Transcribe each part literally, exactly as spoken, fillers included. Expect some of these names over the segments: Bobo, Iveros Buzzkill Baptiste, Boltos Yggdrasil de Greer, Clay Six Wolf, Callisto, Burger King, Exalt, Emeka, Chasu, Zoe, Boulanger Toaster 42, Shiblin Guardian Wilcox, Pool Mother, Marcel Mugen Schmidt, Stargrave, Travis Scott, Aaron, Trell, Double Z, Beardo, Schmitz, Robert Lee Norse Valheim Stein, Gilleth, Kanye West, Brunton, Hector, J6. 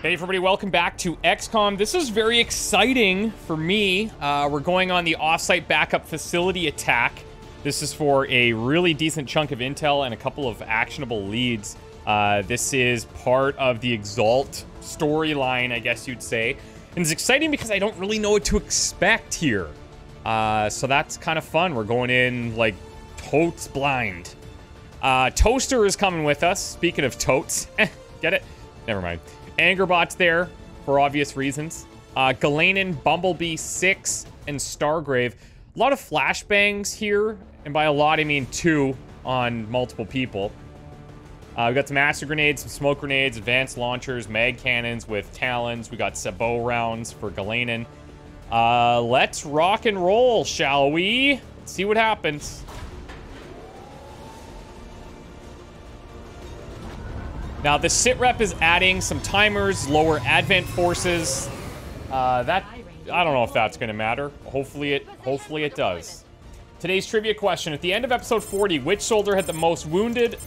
Hey everybody, welcome back to X COM. This is very exciting for me. Uh, we're going on the off-site backup facility attack. This is for a really decent chunk of intel and a couple of actionable leads. Uh, this is part of the Exalt storyline, I guess you'd say. And it's exciting because I don't really know what to expect here. Uh, so that's kind of fun. We're going in, like, totes blind. Uh, Toaster is coming with us. Speaking of totes. Get it? Never mind. Angerbot's there, for obvious reasons. Uh, Galanin, Bumblebee, Six, and Stargrave. A lot of flashbangs here, and by a lot, I mean two on multiple people. Uh, we got some acid grenades, some smoke grenades, advanced launchers, mag cannons with talons. We got sabot rounds for Galanin. Uh, let's rock and roll, shall we? Let's see what happens. Now, the sit rep is adding some timers, lower advent forces. Uh, that, I don't know if that's going to matter. Hopefully it, hopefully it does. Today's trivia question. At the end of episode forty, which soldier had the most wounded,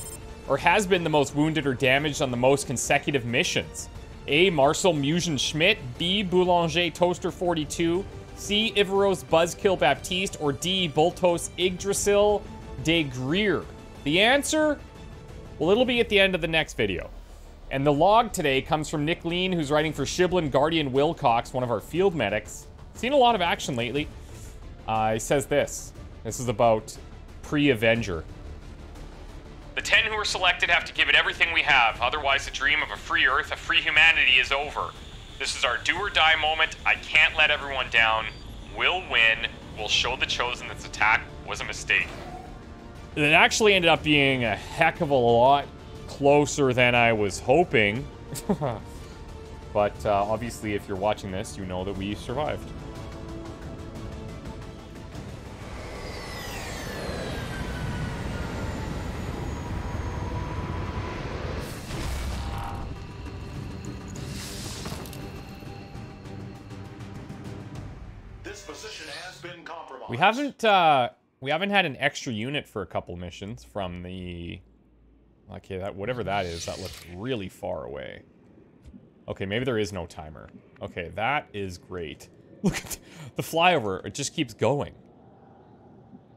or has been the most wounded or damaged on the most consecutive missions? A. Marcel Mugen Schmidt. B. Boulanger Toaster forty-two. C. Iveros Buzzkill Baptiste. Or D. Boltos Yggdrasil de Greer. The answer... well, it'll be at the end of the next video. And the log today comes from Nick Lean, who's writing for Shiblin Guardian Wilcox, one of our field medics. Seen a lot of action lately. Uh, he says this. This is about pre-Avenger. The ten who are selected have to give it everything we have. Otherwise, the dream of a free Earth, a free humanity is over. This is our do or die moment. I can't let everyone down. We'll win. We'll show the Chosen this attack was a mistake. It actually ended up being a heck of a lot closer than I was hoping. But uh, obviously, if you're watching this, you know that we survived. This position has been compromised. We haven't... Uh, We haven't had an extra unit for a couple missions from the... Okay, that whatever that is, that looks really far away. Okay, maybe there is no timer. Okay, that is great. Look at the flyover. It just keeps going.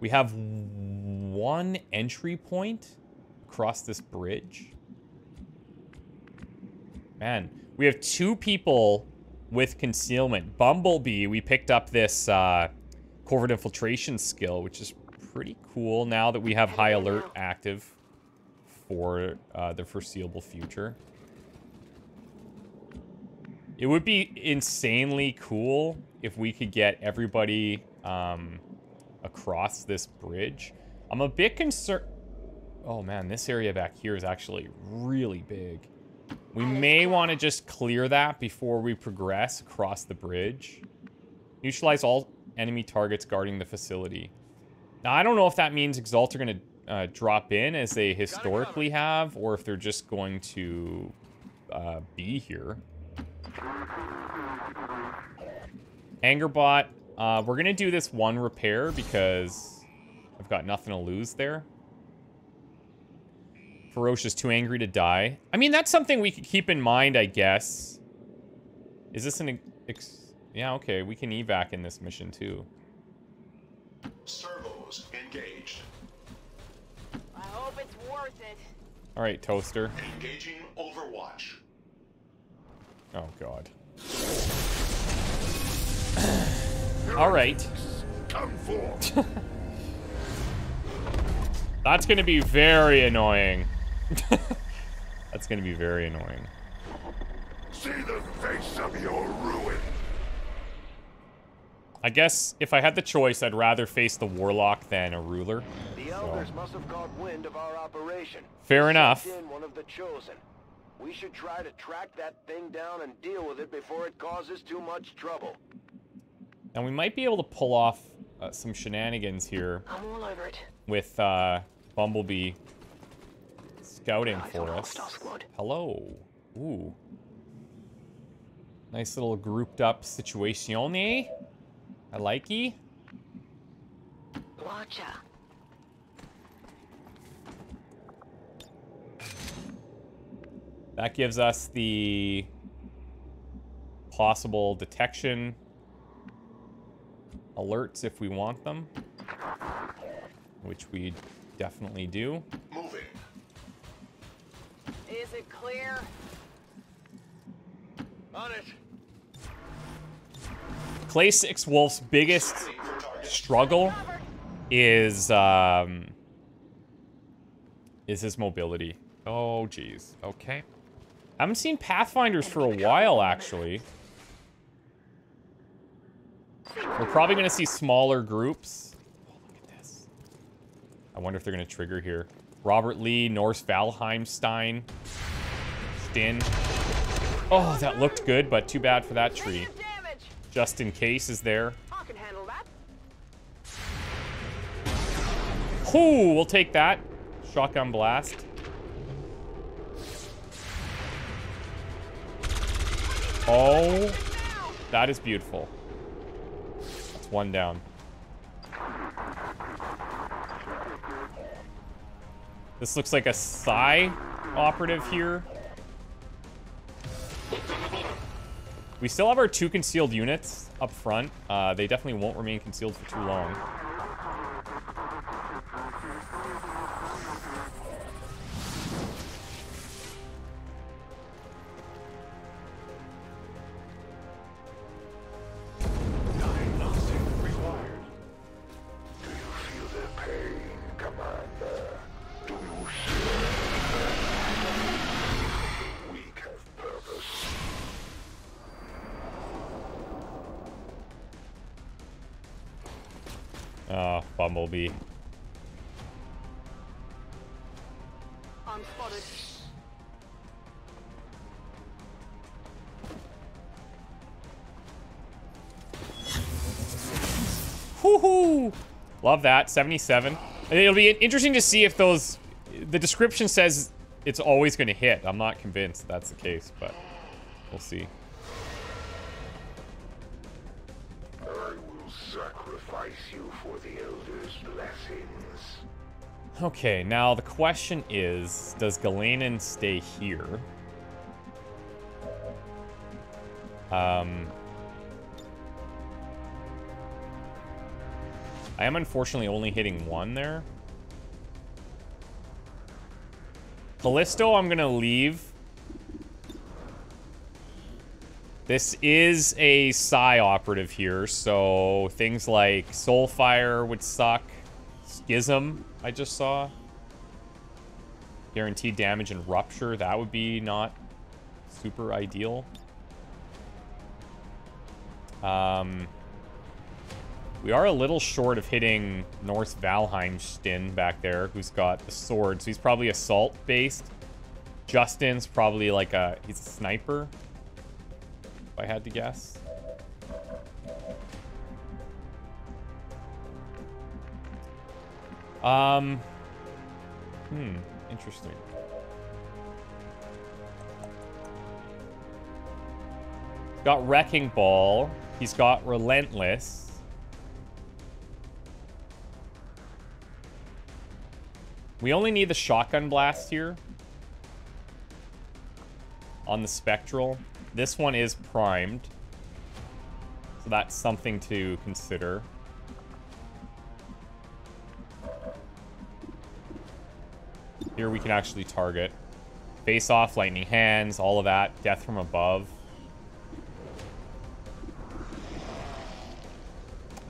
We have one entry point across this bridge. Man, we have two people with concealment. Bumblebee, we picked up this... Uh, Covert Infiltration skill, which is pretty cool now that we have High Alert active for uh, the foreseeable future. It would be insanely cool if we could get everybody um, across this bridge. I'm a bit concerned... Oh man, this area back here is actually really big. We may want to just clear that before we progress across the bridge. Neutralize all... enemy targets guarding the facility. Now, I don't know if that means Exalt are going to uh, drop in as they historically have, or if they're just going to uh, be here. Angerbot, uh, we're going to do this one repair because I've got nothing to lose there. Ferocious, too angry to die. I mean, that's something we could keep in mind, I guess. Is this an... Ex Yeah, okay, we can evac in this mission too. Servos engaged. I hope it's worth it. All right, Toaster. Engaging Overwatch. Oh God. All right. Come forth. That's gonna be very annoying. That's gonna be very annoying. See the face of your ruin. I guess if I had the choice, I'd rather face the warlock than a ruler. The elders so. must have got wind of our operation. Fair enough. In one of the Chosen. We should try to track that thing down and deal with it before it causes too much trouble. And we might be able to pull off uh, some shenanigans here. I'm all over it. With uh, Bumblebee scouting no, for us. Hello. Ooh. Nice little grouped up situation, eh? I like ye. Watcha. That gives us the possible detection alerts if we want them, which we definitely do. Moving. Is it clear? On it. Clay Six Wolf's biggest struggle is um, is his mobility. Oh, geez. Okay. I haven't seen Pathfinders for a while, actually. We're probably going to see smaller groups. Oh, look at this. I wonder if they're going to trigger here. Robert Lee, Norse Valheim Stein, Stin. Oh, that looked good, but too bad for that tree. Just in case is there. I can handle that. Ooh, we'll take that. Shotgun blast. Oh, that is beautiful. That's one down. This looks like a Psy operative here. We still have our two concealed units up front. Uh, they definitely won't remain concealed for too long. Bumblebee. I'm spotted. Woohoo! Love that. seventy-seven. And it'll be interesting to see if those. The description says it's always going to hit. I'm not convinced that's the case, but we'll see. Okay, now the question is, does Galanin stay here? Um, I am unfortunately only hitting one there. Callisto, I'm gonna leave. This is a Psy operative here, so things like Soulfire would suck. Schism, I just saw. Guaranteed damage and rupture, that would be not super ideal. Um, we are a little short of hitting Norse Valheim Stein back there, who's got the sword, so he's probably assault-based. Justin's probably like a, he's a sniper, if I had to guess. Um, hmm, interesting. Got Wrecking Ball. He's got Relentless. We only need the Shotgun Blast here. On the Spectral. This one is primed. So that's something to consider. Here we can actually target. Face off, lightning hands, all of that. Death from above.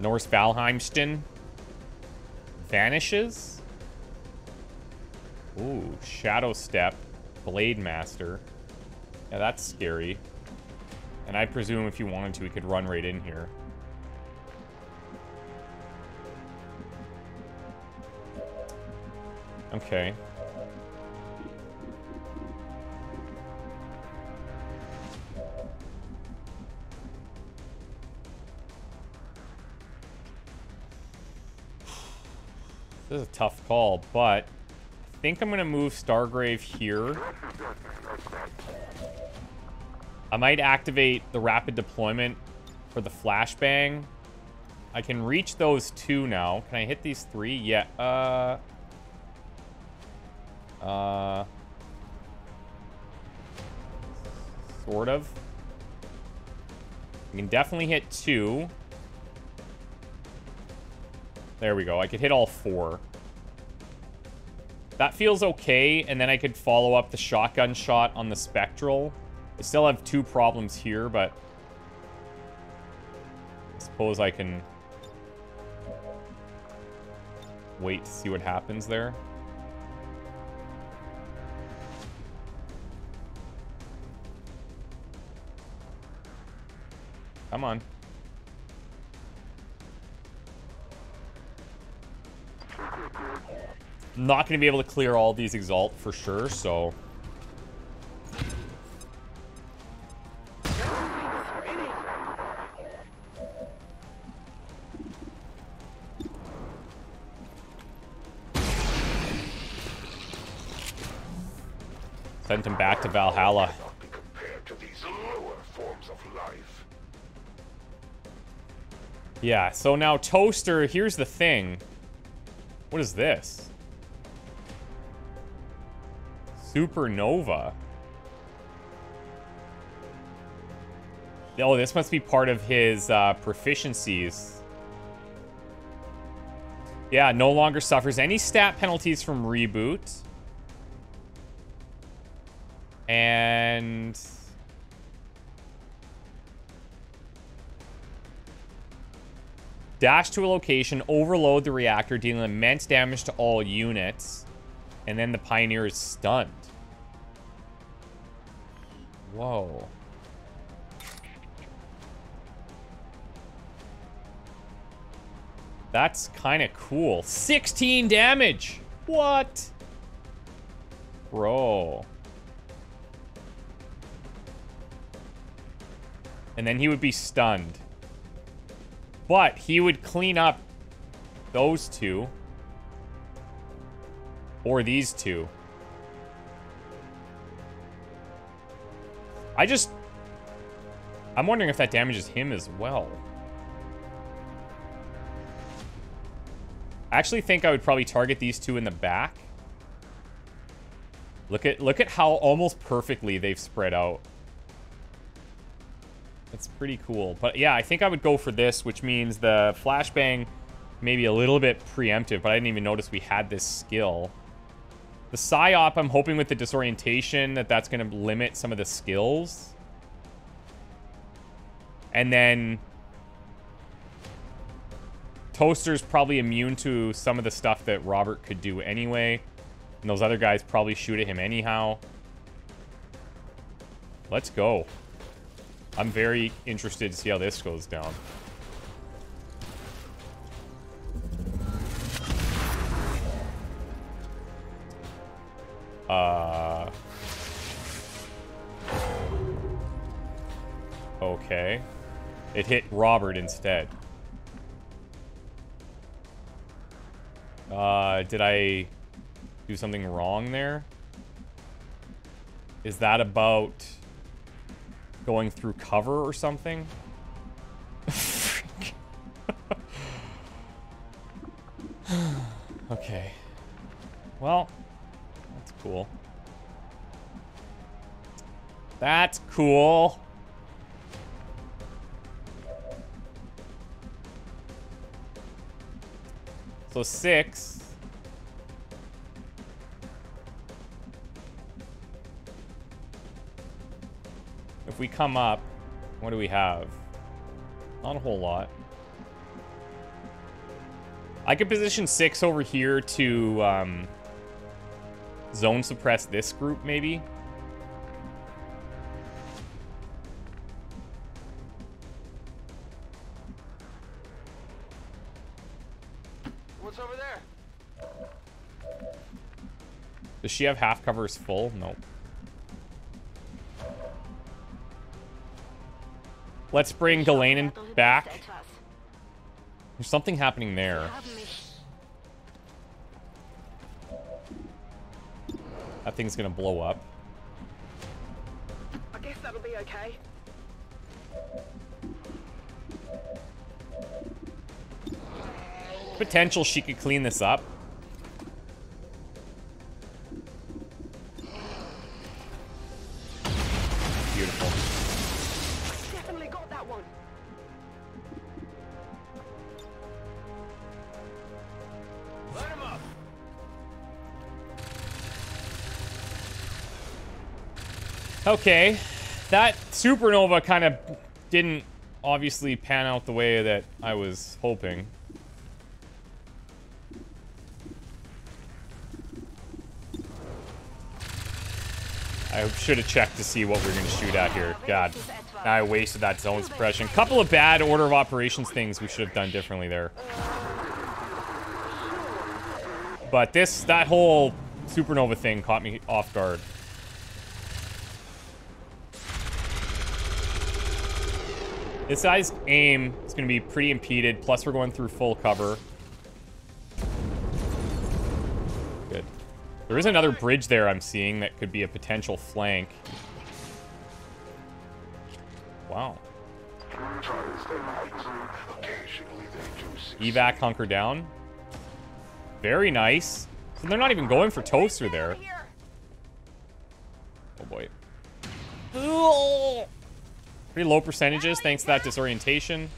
Norse Valheimstein vanishes. Ooh, Shadow Step, Blade Master. Yeah, that's scary. And I presume if you wanted to, we could run right in here. Okay. This is a tough call, but I think I'm going to move Stargrave here. I might activate the rapid deployment for the flashbang. I can reach those two now. Can I hit these three? Yeah. Uh, uh, sort of. We can definitely hit two. There we go. I could hit all four. That feels okay, and then I could follow up the shotgun shot on the Spectral. I still have two problems here, but I suppose I can wait to see what happens there. Come on. I'm not going to be able to clear all these Exalt for sure, so... Sent him back to Valhalla. Yeah, so now Toaster, here's the thing. What is this? Supernova. Oh, this must be part of his uh, proficiencies. Yeah, no longer suffers any stat penalties from Reboot. And... dash to a location, overload the reactor, dealing immense damage to all units, and then the Pioneer is stunned. Whoa. That's kind of cool. sixteen damage! What? Bro. And then he would be stunned. But he would clean up those two. Or these two. I just... I'm wondering if that damages him as well. I actually think I would probably target these two in the back. Look at, look at how almost perfectly they've spread out. That's pretty cool. But yeah, I think I would go for this, which means the flashbang may be a little bit preemptive, but I didn't even notice we had this skill. The Psyop, I'm hoping with the disorientation that that's going to limit some of the skills. And then... Toaster's probably immune to some of the stuff that Robert could do anyway. And those other guys probably shoot at him anyhow. Let's go. I'm very interested to see how this goes down. Uh... Okay. It hit Robert instead. Uh, did I do something wrong there? Is that about... going through cover or something? Okay. Well, that's cool. That's cool. So six. If we come up, what do we have? Not a whole lot. I could position six over here to um, zone suppress this group, maybe. What's over there? Does she have half covers full? Nope. Let's bring Galanin back. There's something happening there. That thing's gonna blow up. I guess that'll be okay. Potential she could clean this up. Beautiful. Okay. That supernova kind of didn't obviously pan out the way that I was hoping. I should have checked to see what we we're going to shoot at here. God, I wasted that zone suppression. Couple of bad order of operations things we should have done differently there. But this, that whole supernova thing caught me off guard. This guy's aim is going to be pretty impeded, plus we're going through full cover. Good. There is another bridge there I'm seeing that could be a potential flank. Wow. Evac hunker down. Very nice. So they're not even going for Toaster there. Oh boy. Ooh. Pretty low percentages thanks to that disorientation.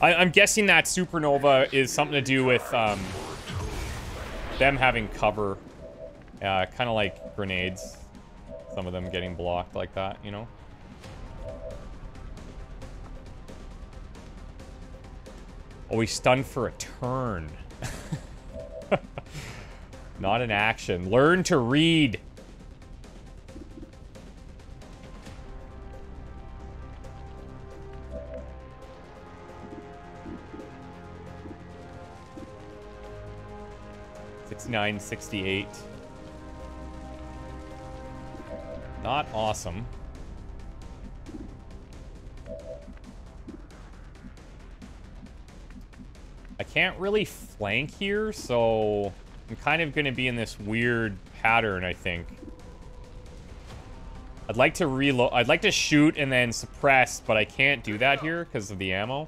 I, I'm guessing that supernova is something to do with um, them having cover. Uh, kind of like grenades. Some of them getting blocked like that, you know? Oh, he's stunned for a turn. Not an action. Learn to read. sixty-nine, sixty-eight. Not awesome. I can't really flank here, so I'm kind of going to be in this weird pattern, I think. I'd like to reload. I'd like to shoot and then suppress, but I can't do that here because of the ammo.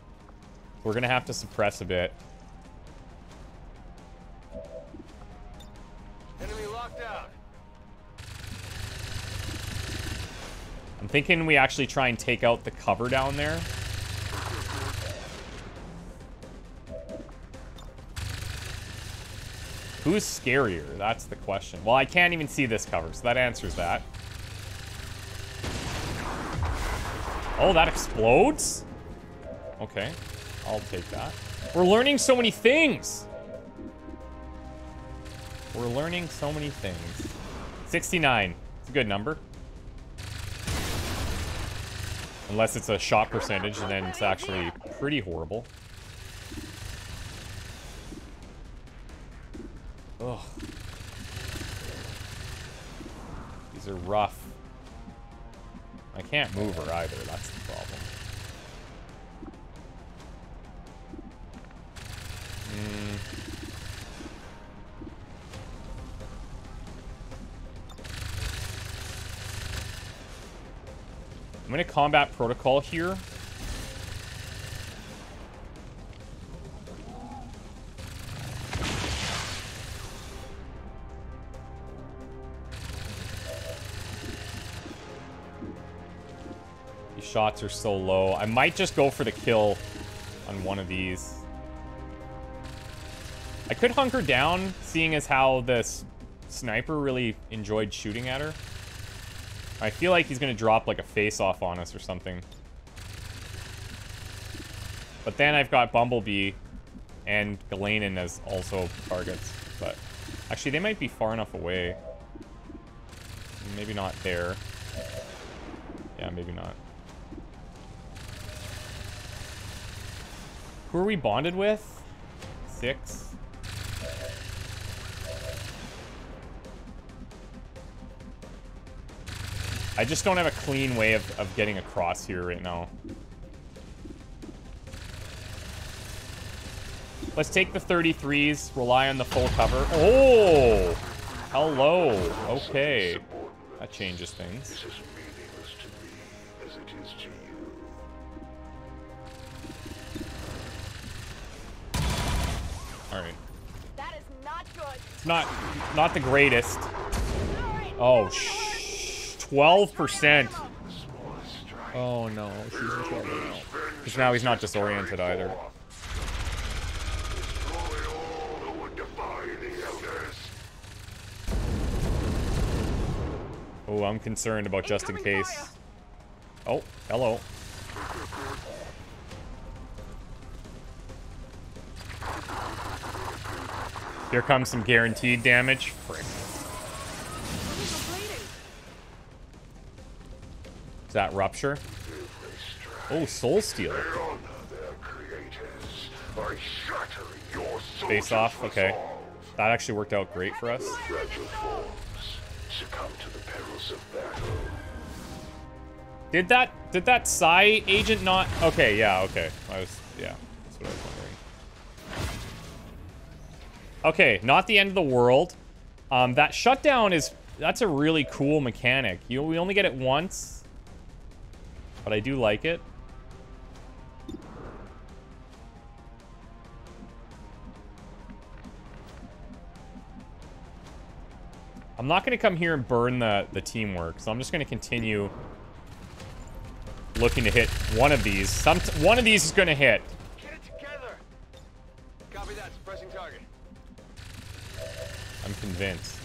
We're going to have to suppress a bit. Enemy locked out. I'm thinking we actually try and take out the cover down there. Who's scarier? That's the question. Well, I can't even see this cover, so that answers that. Oh, that explodes? Okay, I'll take that. We're learning so many things! We're learning so many things. sixty-nine. It's a good number. Unless it's a shot percentage, and then it's actually pretty horrible. Ugh. These are rough. I can't move her either, that's the problem. Mm. I'm gonna combat protocol here. Shots are so low. I might just go for the kill on one of these. I could hunker down, seeing as how this sniper really enjoyed shooting at her. I feel like he's going to drop like a face-off on us or something. But then I've got Bumblebee and Galanin as also targets. But actually, they might be far enough away. Maybe not there. Yeah, maybe not. Who are we bonded with? Six. I just don't have a clean way of, of getting across here right now. Let's take the thirty-threes, rely on the full cover. Oh! Hello. Okay. That changes things. Alright. It's not, not the greatest. Oh, shh. twelve percent. Oh, no. She's in trouble now. Because now he's not disoriented either. Oh, I'm concerned about just in case. Oh, hello. Here comes some guaranteed damage. Frick. Is that Rupture? Oh, Soul Stealer. Face off, okay. That actually worked out great for us. Did that, did that Psy agent not? Okay, yeah, okay. I was, yeah, that's what I was wondering. Okay, not the end of the world. Um, that shutdown is, that's a really cool mechanic. You, we only get it once, but I do like it. I'm not going to come here and burn the, the teamwork, so I'm just going to continue looking to hit one of these. Some one of these is going to hit. Get it together. Copy that. Suppressing target. I'm convinced.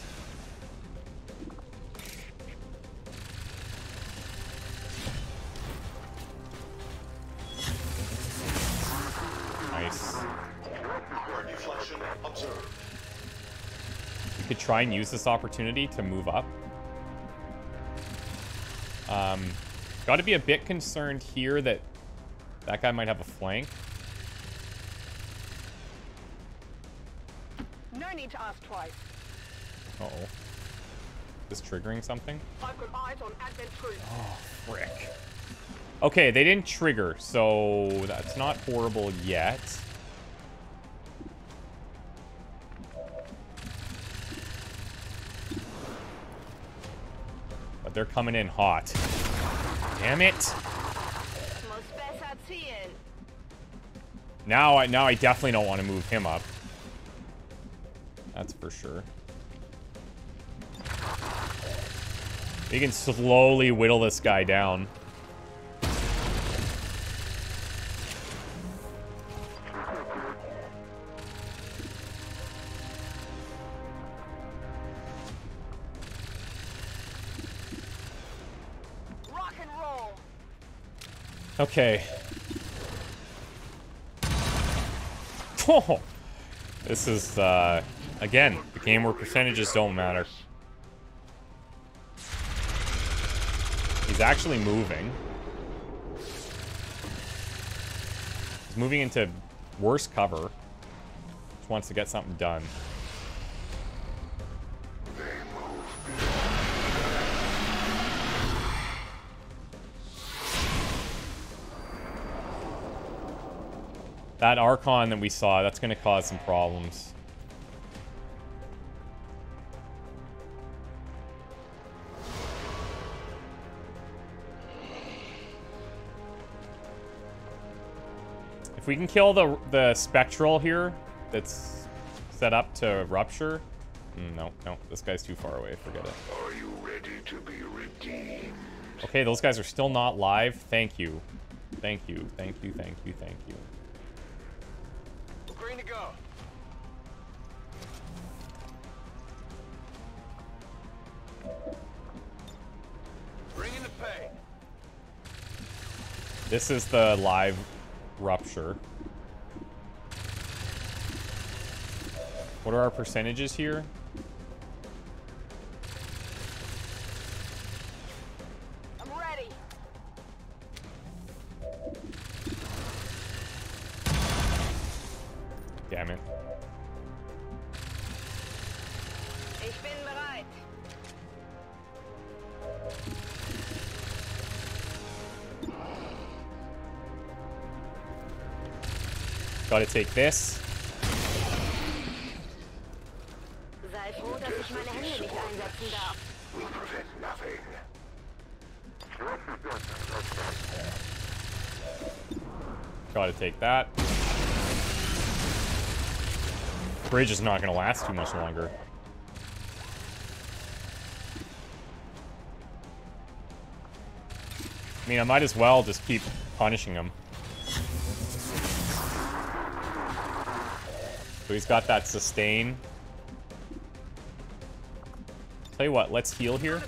Nice. Deflection observed. We could try and use this opportunity to move up. Um, got to be a bit concerned here that that guy might have a flank. No need to ask twice. Uh-oh. Is this triggering something? I've got eyes on Advent Truth. Oh, frick. Okay, they didn't trigger, so that's not horrible yet. They're coming in hot. Damn it! Now I now I definitely don't want to move him up. That's for sure. You can slowly whittle this guy down. Okay. Oh, this is, uh, again, the game where percentages don't matter. He's actually moving. He's moving into worse cover. Just wants to get something done. That Archon that we saw, that's going to cause some problems. If we can kill the the Spectral here that's set up to Rupture... Mm, no, no, this guy's too far away. Forget it. Are you ready to be redeemed? Okay, those guys are still not live. Thank you. Thank you, thank you, thank you, thank you. Green to go. Bring in the pay. This is the live Rupture. What are our percentages here? I'm ready. Damn it. Ich bin bereit. Gotta take this. Sei froh, dass ich meine Hände nicht einsetzen darf. We'll prevent nothing. Gotta take that. Bridge is not going to last too much longer. I mean, I might as well just keep punishing him. So he's got that sustain. Tell you what, let's heal here.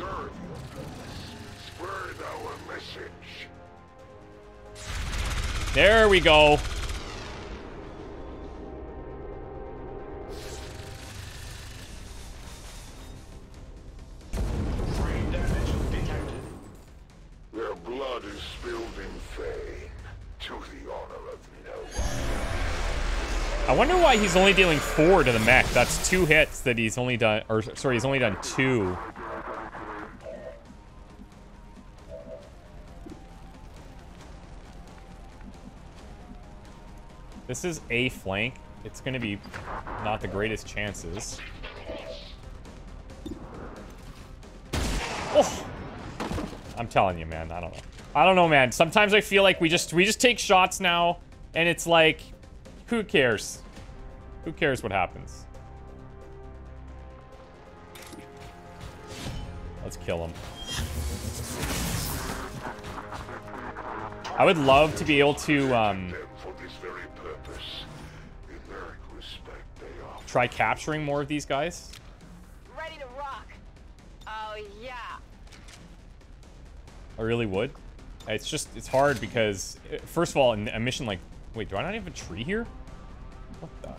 serve. Spread our message. There we go. Brain damage detected. Their blood is spilled in vain to the honor of no one. I wonder why he's only dealing four to the mech. That's two hits that he's only done, or sorry, he's only done two. This is a flank. It's going to be not the greatest chances. Oh! I'm telling you, man. I don't know. I don't know, man. Sometimes I feel like we just we just take shots now, and it's like, who cares? Who cares what happens? Let's kill him. I would love to be able to... Um, try capturing more of these guys. Ready to rock. Oh yeah. I really would. It's just, it's hard because, first of all, in a mission like, wait, do I not have a tree here? What the? I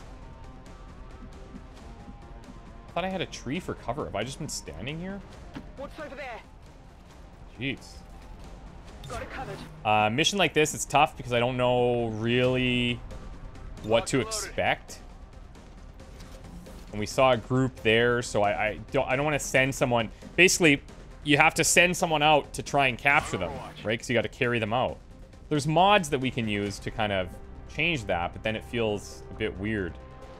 thought I had a tree for cover. Have I just been standing here? What's over there? Jeez. Got it covered. Uh, mission like this, it's tough because I don't know really what to expect. And we saw a group there, so I, I don't I don't want to send someone. Basically, you have to send someone out to try and capture them, right? Because you got to carry them out. There's mods that we can use to kind of change that, but then it feels a bit weird.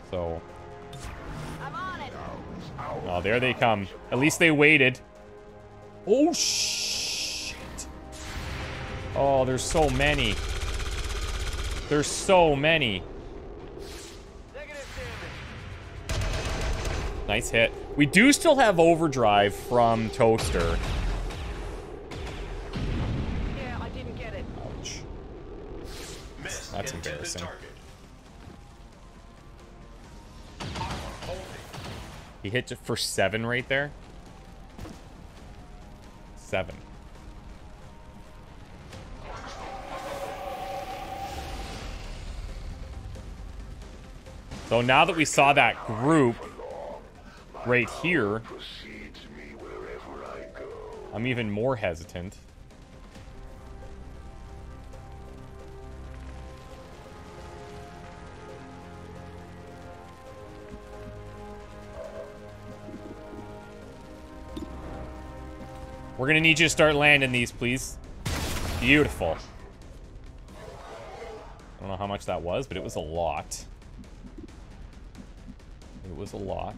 So, I'm on it. Oh, there they come. At least they waited. Oh shit! Oh, there's so many. There's so many. Nice hit. We do still have overdrive from Toaster. Yeah, I didn't get it. Ouch. Missed. That's embarrassing. He hit it for seven right there. Seven. So now that we saw that group right here, I'm even more hesitant. We're gonna need you to start landing these, please. Beautiful. I don't know how much that was, but it was a lot. It was a lot.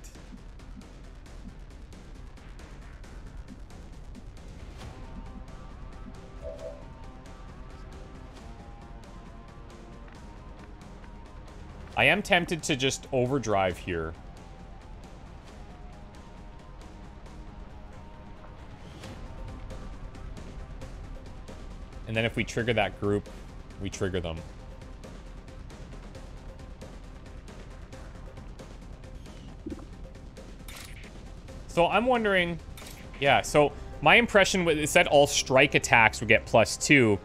I am tempted to just overdrive here. And then if we trigger that group, we trigger them. So I'm wondering, yeah, so my impression was it said all strike attacks would get plus two.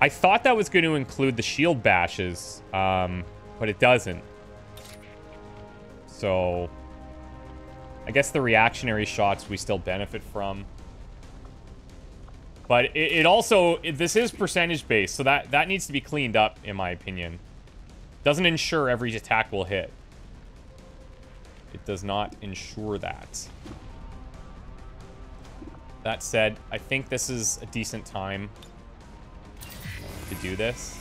I thought that was going to include the shield bashes. Um... But it doesn't. So I guess the reactionary shots we still benefit from. But it, it also, it, this is percentage based, so that, that needs to be cleaned up, in my opinion. Doesn't ensure every attack will hit. It does not ensure that. That said, I think this is a decent time to do this.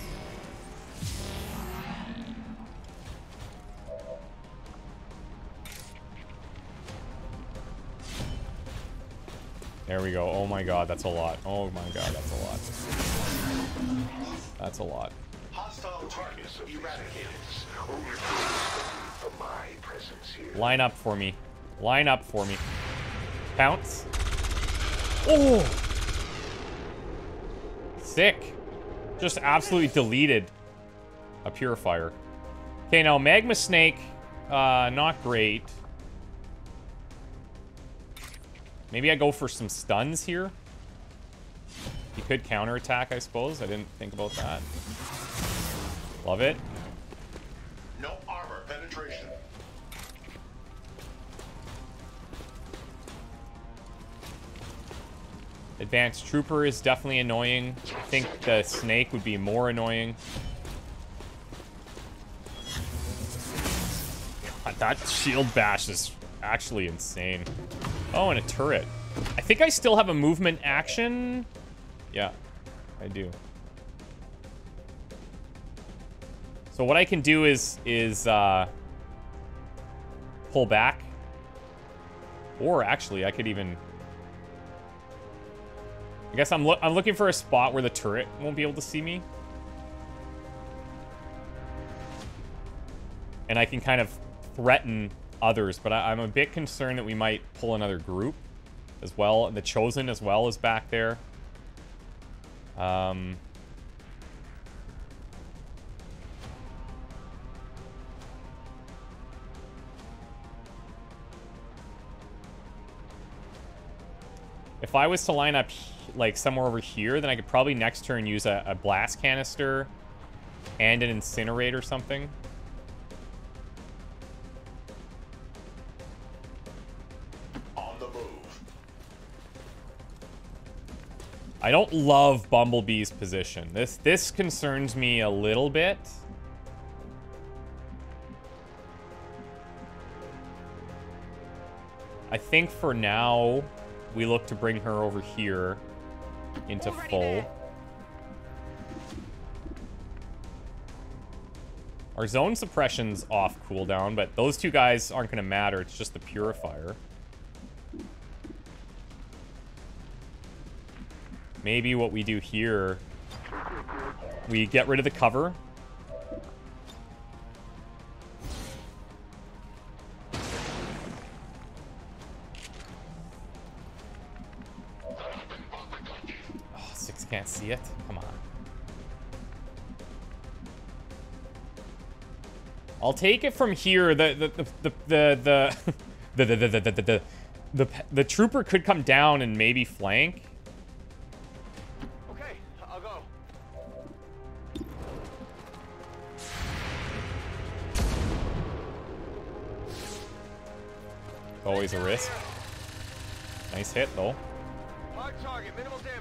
There we go. Oh my god, that's a lot. Oh my god, that's a lot. That's a lot. Hostile targets eradicated. Line up for me. Line up for me. Pounce. Oh! Sick. Just absolutely deleted a purifier. Okay, now Magma Snake, uh, not great. Maybe I go for some stuns here. He could counterattack, I suppose. I didn't think about that. Love it. No armor penetration. Advanced Trooper is definitely annoying. I think the snake would be more annoying. God, that shield bash is actually insane. Oh, and a turret. I think I still have a movement action. Yeah, I do. So what I can do is is uh, pull back. Or actually, I could even... I guess I'm, lo I'm looking for a spot where the turret won't be able to see me. And I can kind of threaten others, but I I'm a bit concerned that we might pull another group as well. The Chosen as well is back there. Um, if I was to line up like somewhere over here, then I could probably next turn use a, a blast canister and an incinerate or something. On the move. I don't love Bumblebee's position. This this concerns me a little bit. I think for now we look to bring her over here into full. Our zone suppression's off cooldown, but those two guys aren't gonna matter. It's just the purifier. Maybe what we do here, we get rid of the cover. Can't see it. Come on. I'll take it from here. The the the the the the the the the the the the trooper could come down and maybe flank. Okay, I'll go. Always a risk. Nice hit though. Hard target, minimal damage.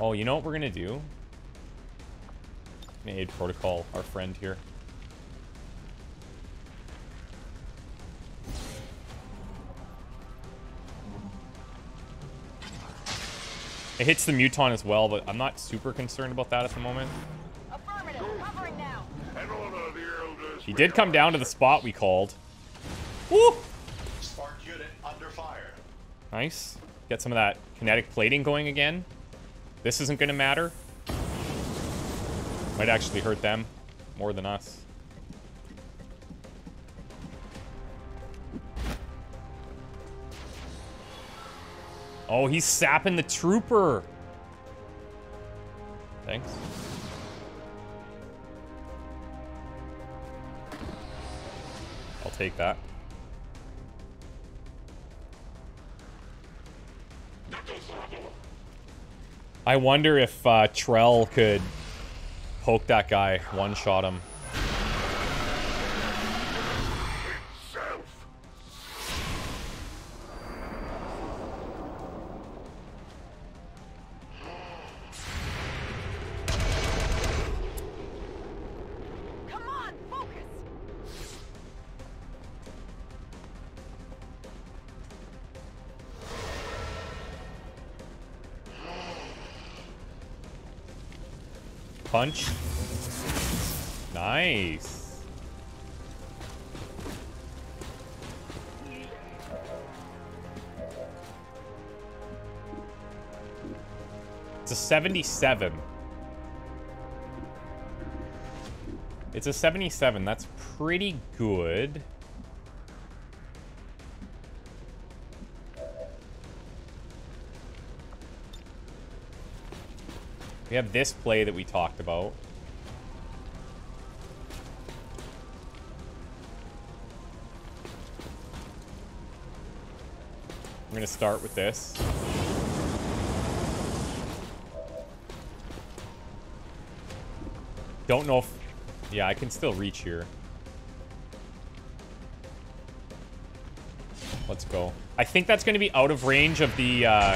Oh, you know what we're gonna do? I'm gonna aid protocol our friend here. It hits the muton as well, but I'm not super concerned about that at the moment. Affirmative, covering now. He did come down to the spot we called. Woo! Spark unit under fire. Nice. Get some of that kinetic plating going again. This isn't gonna matter. Might actually hurt them more than us. Oh, he's sapping the trooper. Thanks. I'll take that. I wonder if uh, Trell could poke that guy, one-shot him. Come on, focus. Punch. Nice. It's a seventy-seven. It's a seventy-seven. That's pretty good. We have this play that we talked about. going to start with this. Don't know if... Yeah, I can still reach here. Let's go. I think that's going to be out of range of the uh,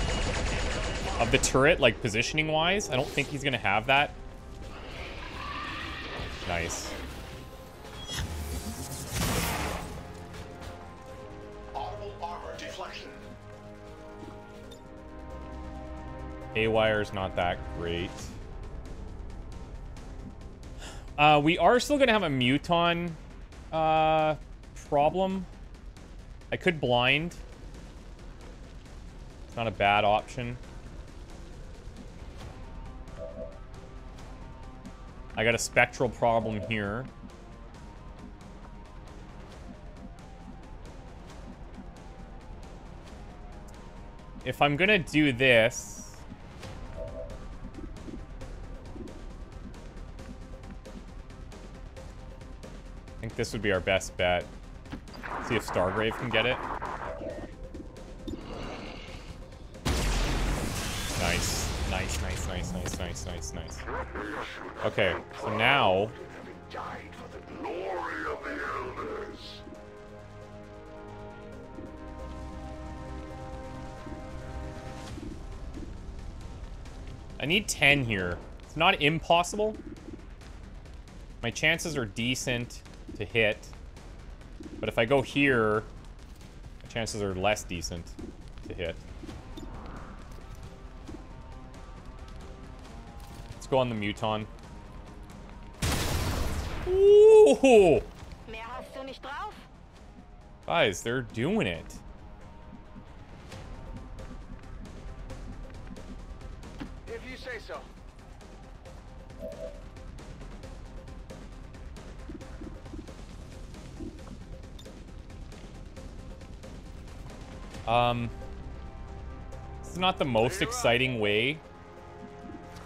of the turret, like, positioning-wise. I don't think he's going to have that. Nice. A-wire's not that great. Uh, we are still going to have a Muton uh, problem. I could blind. It's not a bad option. I got a spectral problem here. If I'm going to do this... I think this would be our best bet. See if Stargrave can get it. Nice. Nice, nice, nice, nice, nice, nice, nice. Okay, so now... I need ten here. It's not impossible. My chances are decent to hit, but if I go here, my chances are less decent to hit. Let's go on the Muton. Ooh! Guys, they're doing it. If you say so. Um, this is not the most exciting way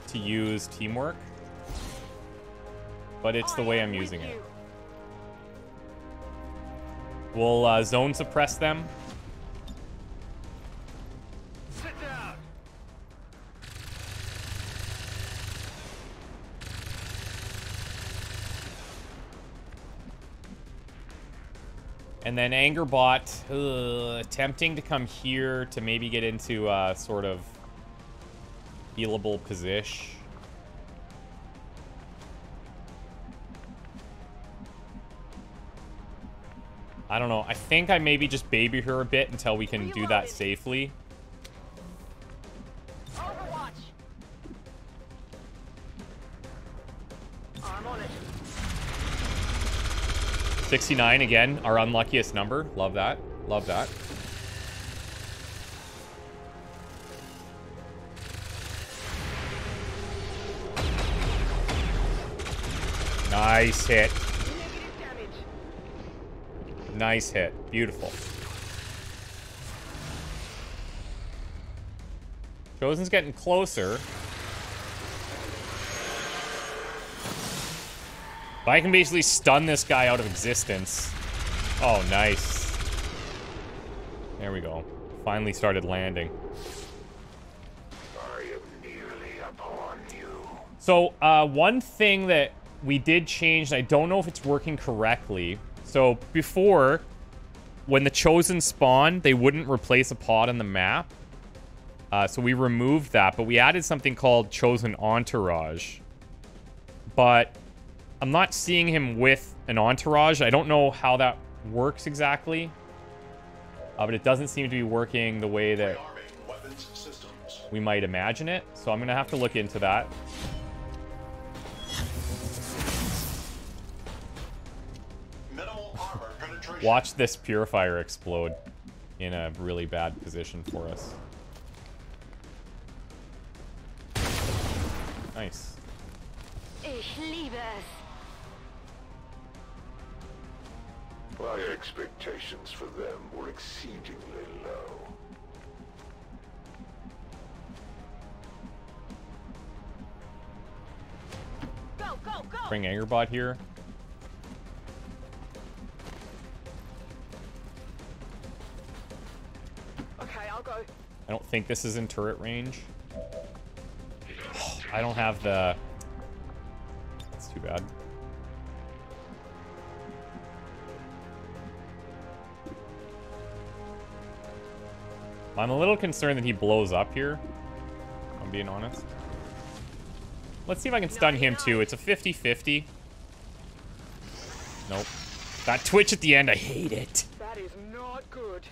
to use teamwork, but it's the way I'm using it. We'll uh, zone suppress them. And then Angerbot, uh, attempting to come here to maybe get into a sort of healable position. I don't know. I think I maybe just baby her a bit until we can do that safely. sixty-nine again, our unluckiest number. Love that. Love that. Nice hit. Nice hit. Beautiful. Chosen's getting closer. But I can basically stun this guy out of existence. Oh, nice. There we go. Finally started landing. I am nearly upon you. So, uh, one thing that we did change, and I don't know if it's working correctly. So, before, when the Chosen spawned, they wouldn't replace a pod on the map. Uh, so, we removed that, but we added something called Chosen Entourage. But... I'm not seeing him with an entourage. I don't know how that works exactly. Uh, but it doesn't seem to be working the way that we might imagine it. So I'm going to have to look into that. Watch this purifier explode in a really bad position for us. Nice. Ich liebe es. My expectations for them were exceedingly low. Go, go, go! Bring Angerbot here. Okay, I'll go. I don't think this is in turret range. Oh, I don't have the... That's too bad. I'm a little concerned that he blows up here, if I'm being honest. Let's see if I can stun him too. It's a fifty fifty. Nope. That twitch at the end, I hate it. That is not good.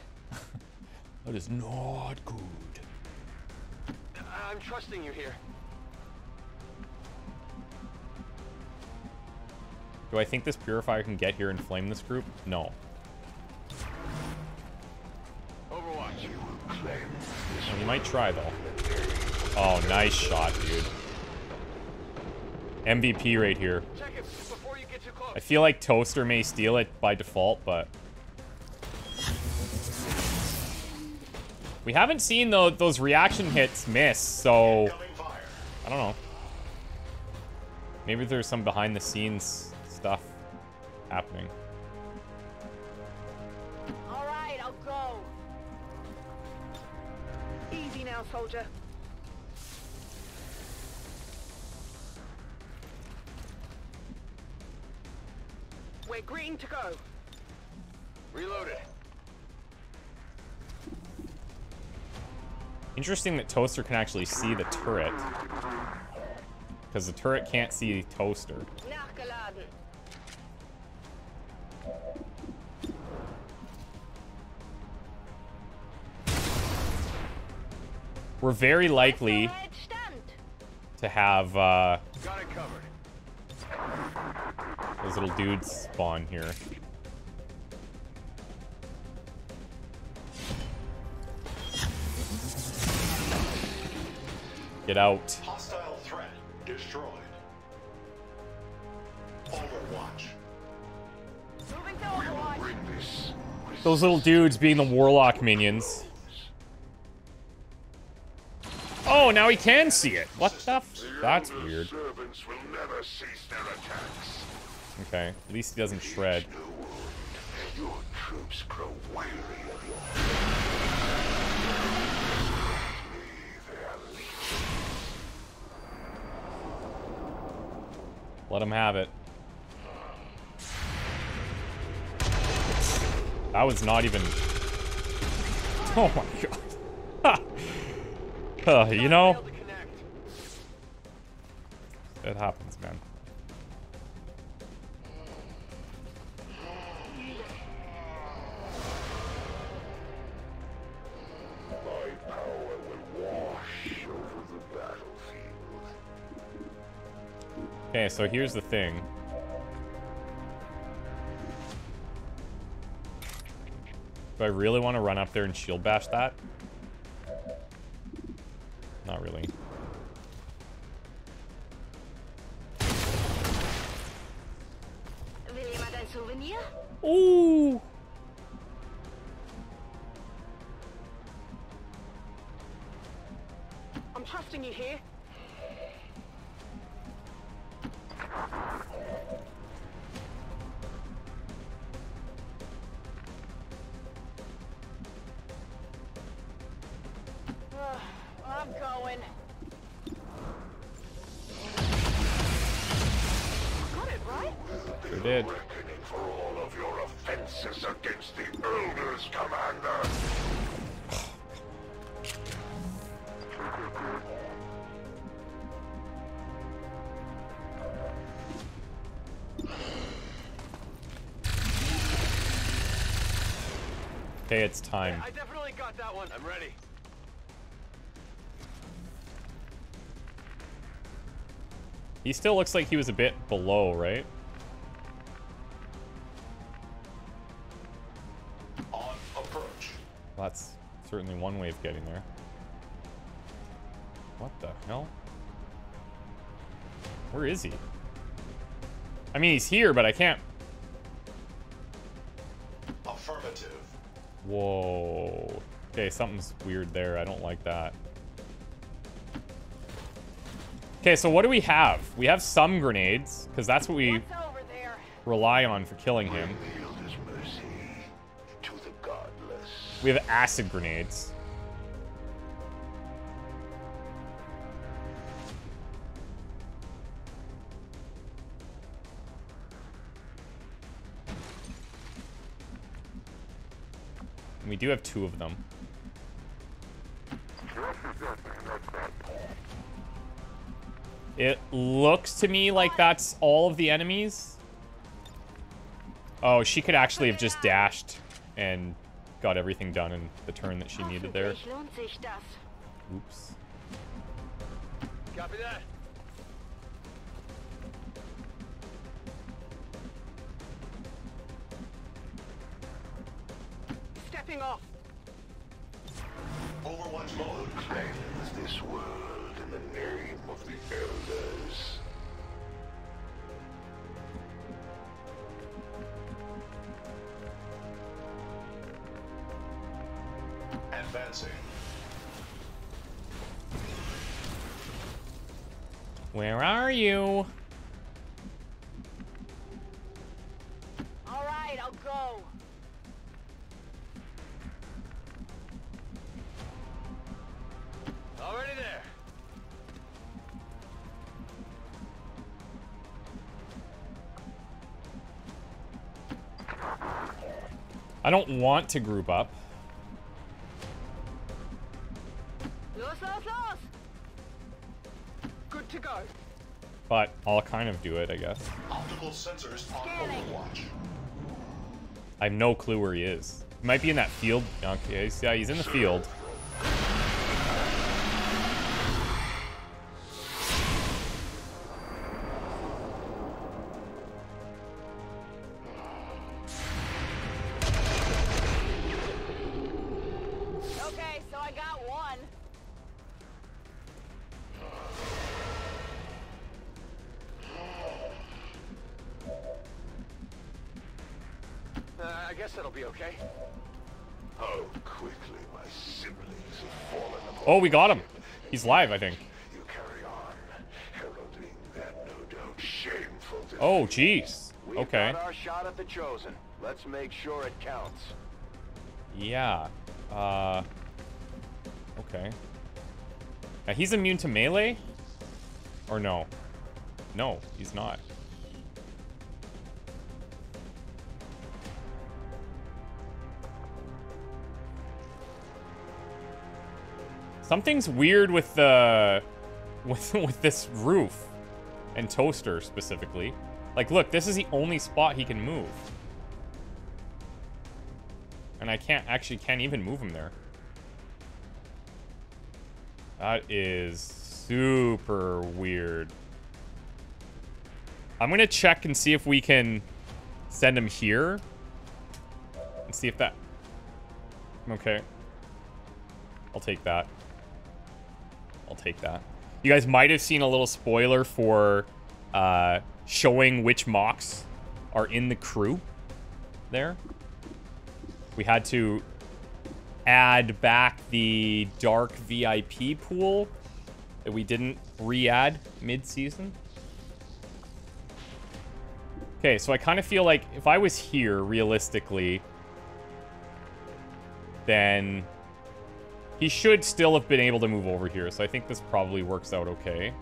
That is not good. I'm trusting you here. Do I think this purifier can get here and flame this group? No. Overwatch. Well, he might try though. Oh, nice shot, dude. M V P right here. I feel like Toaster may steal it by default, but... We haven't seen the, those reaction hits miss, so... I don't know. Maybe there's some behind-the-scenes stuff happening. All right, I'll go. Easy now, soldier. We're green to go. Reloaded. Interesting that Toaster can actually see the turret. Because the turret can't see the Toaster. We're very likely to have uh, those little dudes spawn here. Get out. Hostile threat destroyed. Overwatch. Moving to Overwatch. Those little dudes being the warlock minions. Oh, now he can see it. What the f? That's weird. Okay, at least he doesn't shred. Your troops grow weary of your hand. Let him have it. That was not even... Oh my god. Huh, you know? It happens, man. Okay, so here's the thing. Do I really want to run up there and shield bash that? Not really. Ooh! I'm trusting you here. I'm going. Got it right? Sure did. Reckoning for all of your offenses against the Elder's Commander. Okay, it's time. I definitely got that one. I'm ready. He still looks like he was a bit below, right? On approach. Well, that's certainly one way of getting there. What the hell? Where is he? I mean, he's here, but I can't. Affirmative. Whoa. Okay, something's weird there. I don't like that. Okay, so what do we have? We have some grenades, because that's what we rely on for killing him. We have acid grenades. And we do have two of them. It looks to me like that's all of the enemies. Oh, she could actually have just dashed and got everything done in the turn that she needed there. Oops. Copy that. Stepping off. Overwatch mode. Cleanse this world in the name of the elders. Advancing. Where are you? All right, I'll go. Already there. I don't want to group up. Los, los, los. Good to go. But I'll kind of do it, I guess. Optical sensors on Overwatch. I have no clue where he is. He might be in that field. Okay, yeah, he's in the field. Oh, we got him. He's live, I think. You carry on, heralding that no doubt shameful defeat. Oh, jeez. Okay. We got our shot at the chosen. Let's make sure it counts. Yeah. Uh. Okay. Now he's immune to melee, or no? No, he's not. Something's weird with the with with this roof and toaster specifically. Like, look, this is the only spot he can move, and I can't actually can't even move him there. That is super weird. I'm gonna check and see if we can send him here and see if that. Okay, I'll take that. I'll take that. You guys might have seen a little spoiler for uh, showing which mocks are in the crew there. We had to add back the dark V I P pool that we didn't re-add mid-season. Okay, so I kind of feel like if I was here, realistically, then he should still have been able to move over here, so I think this probably works out okay.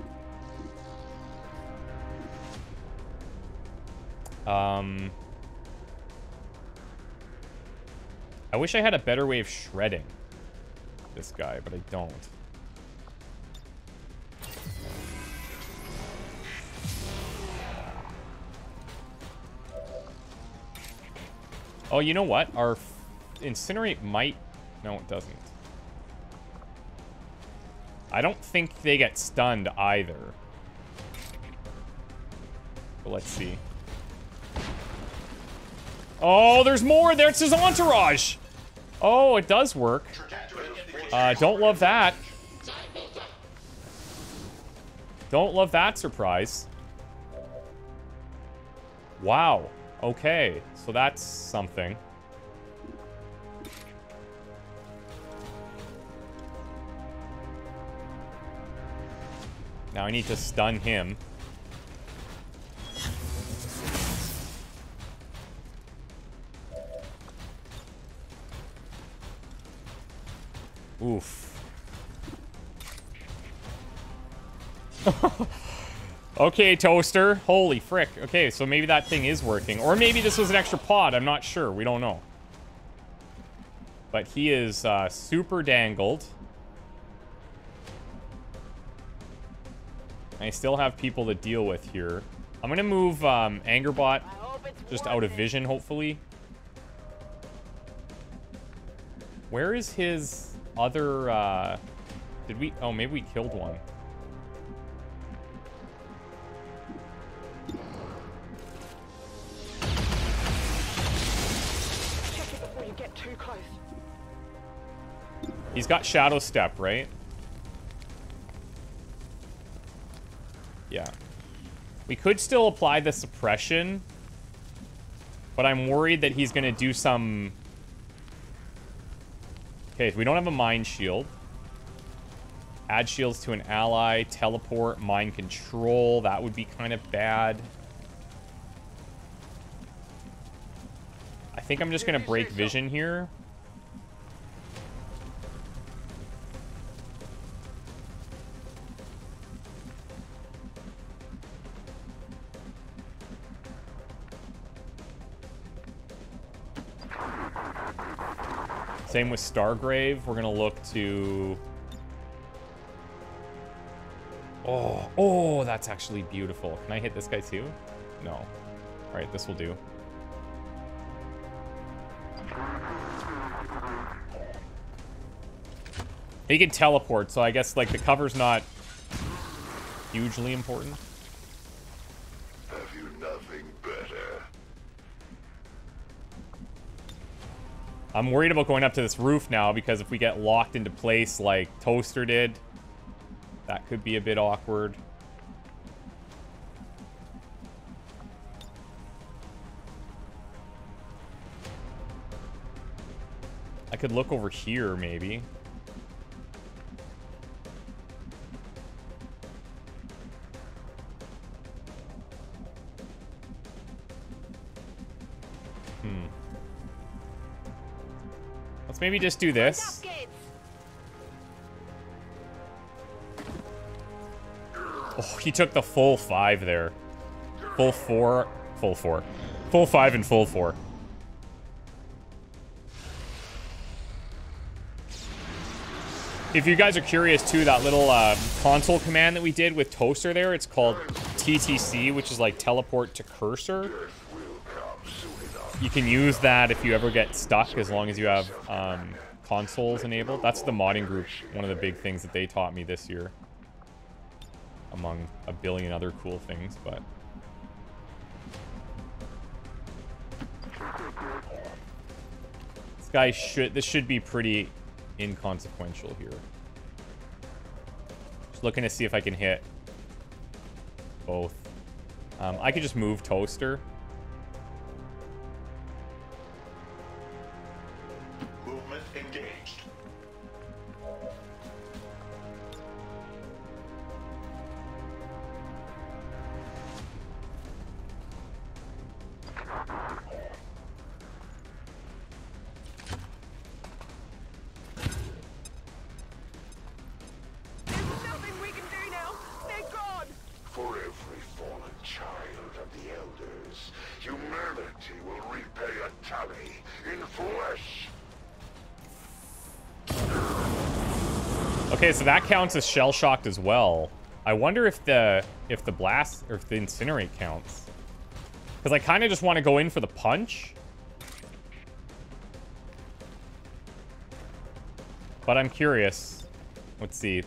Um, I wish I had a better way of shredding this guy, but I don't. Oh, you know what? Our incinerate might... No, it doesn't. I don't think they get stunned either. But let's see. Oh, there's more! There's his entourage! Oh, it does work. Uh, don't love that. Don't love that surprise. Wow. Okay. So that's something. Now I need to stun him. Oof. Okay, toaster. Holy frick. Okay, so maybe that thing is working. Or maybe this was an extra pod. I'm not sure. We don't know. But he is uh, super dangled. I still have people to deal with here. I'm going to move um, Angerbot just out of vision, hopefully. Where is his other... Uh, did we... Oh, maybe we killed one. Check it before you get too close. He's got Shadow Step, right? Yeah. We could still apply the suppression, but I'm worried that he's going to do some... Okay, we don't have a mind shield. Add shields to an ally, teleport, mind control. That would be kind of bad. I think I'm just going to break vision here. Same with Stargrave. We're going to look to... Oh, oh, that's actually beautiful. Can I hit this guy too? No. All right, this will do. He can teleport, so I guess, like, the cover's not hugely important. Have you nothing better? I'm worried about going up to this roof now, because if we get locked into place like Toaster did, that could be a bit awkward. I could look over here, maybe. Hmm. Let's maybe just do this. Oh, he took the full five there. Full four. Full four. Full five and full four. If you guys are curious, too, that little uh, console command that we did with Toaster there, it's called T T C, which is like teleport to cursor. You can use that if you ever get stuck, as long as you have um, consoles enabled. That's the modding group, one of the big things that they taught me this year, among a billion other cool things, but... This guy should... This should be pretty inconsequential here. Just looking to see if I can hit both. Um, I could just move Toaster. Movement engaged. Okay, so that counts as shell shocked as well. I wonder if the if the blast or if the incinerate counts, because I kind of just want to go in for the punch, but I'm curious. Let's see.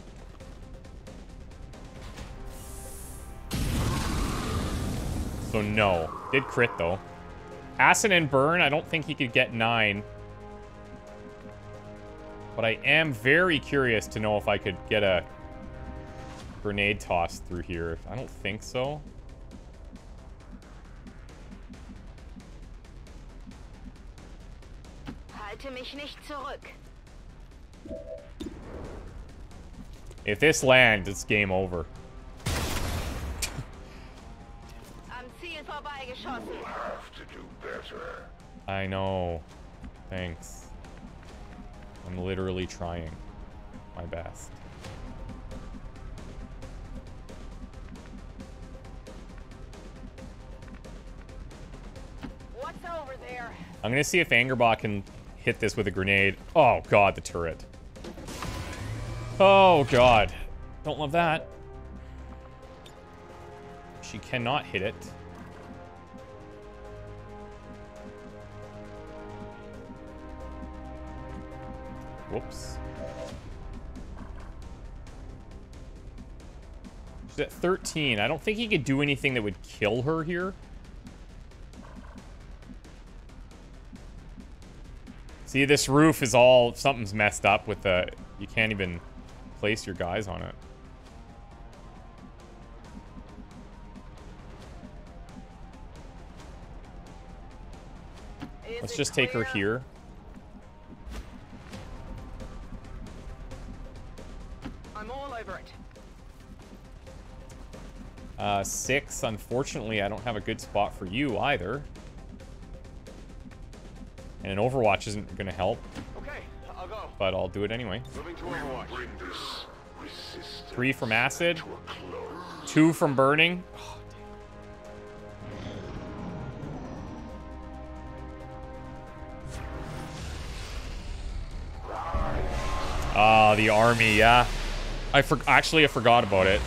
So no, did crit though. Acid and burn. I don't think he could get nine. But I am very curious to know if I could get a grenade tossed through here. I don't think so. Halte mich nicht zurück. If this lands, it's game over. You'll have to do better. I know. Thanks. I'm literally trying my best. What's over there? I'm going to see if Angerbot can hit this with a grenade. Oh god, the turret. Oh god. Don't love that. She cannot hit it. Whoops. She's at thirteen. I don't think he could do anything that would kill her here. See, this roof is all... Something's messed up with the... You can't even place your guys on it. Let's just take her here. I'm all over it. Uh, six. Unfortunately, I don't have a good spot for you either. And an Overwatch isn't going to help. Okay, I'll go. But I'll do it anyway. Moving to Overwatch. Bring this resistance Three from acid. Two from burning. Oh, Ah, oh, the army, yeah. I for actually I forgot about it.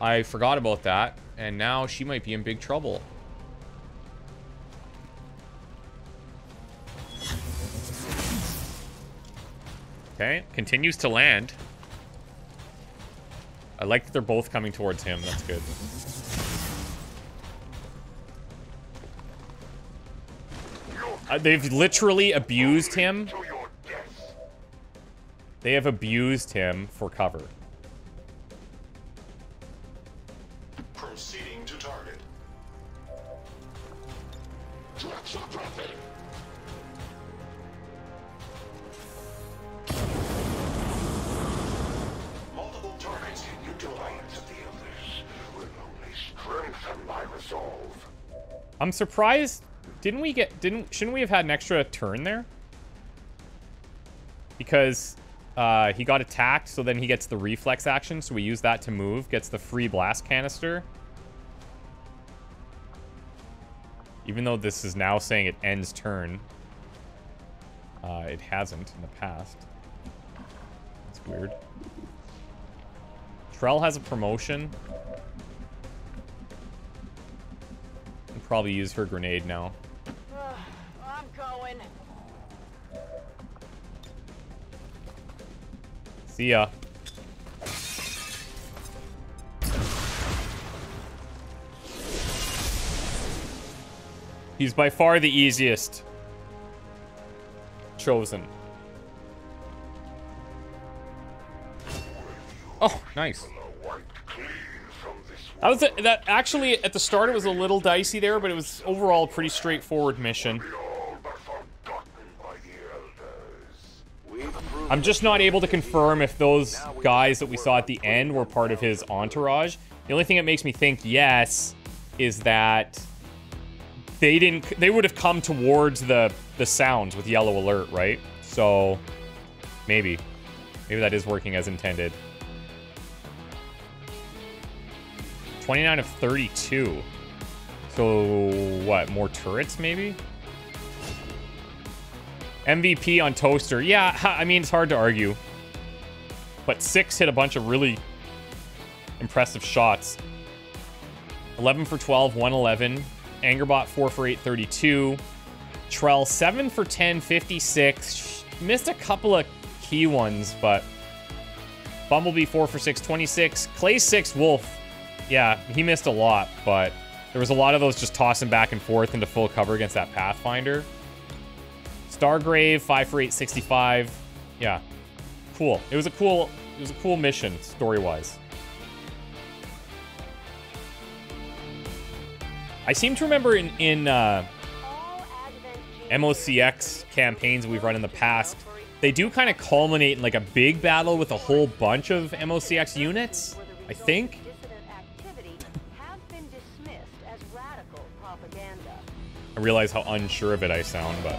I forgot about that, and now she might be in big trouble. Okay, continues to land. I like that they're both coming towards him. That's good. Uh, they've literally abused him. They have abused him for cover. Proceeding to target. Multiple targets can utilize the others will only strengthen my resolve. I'm surprised. Didn't we get... Didn't... Shouldn't we have had an extra turn there? Because uh, he got attacked, so then he gets the reflex action, so we use that to move. Gets the free blast canister. Even though this is now saying it ends turn. Uh, it hasn't in the past. That's weird. Trell has a promotion. I'll probably use her grenade now. See ya. He's by far the easiest chosen. Oh, nice. That was a, that actually at the start it was a little dicey there, but it was overall a pretty straightforward mission. I'm just not able to confirm if those guys that we saw at the end were part of his entourage. The only thing that makes me think yes is that they didn't. They would have come towards the the sounds with yellow alert, right? So maybe, maybe that is working as intended. twenty-nine of thirty-two. So what? More turrets, maybe? M V P on Toaster. Yeah, I mean, it's hard to argue. But six hit a bunch of really impressive shots. eleven for twelve, one eleven. Angerbot, four for eight, thirty-two. Trell, seven for ten, fifty-six. Missed a couple of key ones, but... Bumblebee, four for six, twenty-six. Clay Six Wolf. Yeah, he missed a lot, but there was a lot of those just tossing back and forth into full cover against that Pathfinder. Stargrave, five for eight, sixty-five. Yeah. Cool. It was a cool it was a cool mission story-wise. I seem to remember in in uh, M O C X campaigns we've run in the past, they do kind of culminate in like a big battle with a whole bunch of M O C X units, I think. I realize how unsure of it I sound, but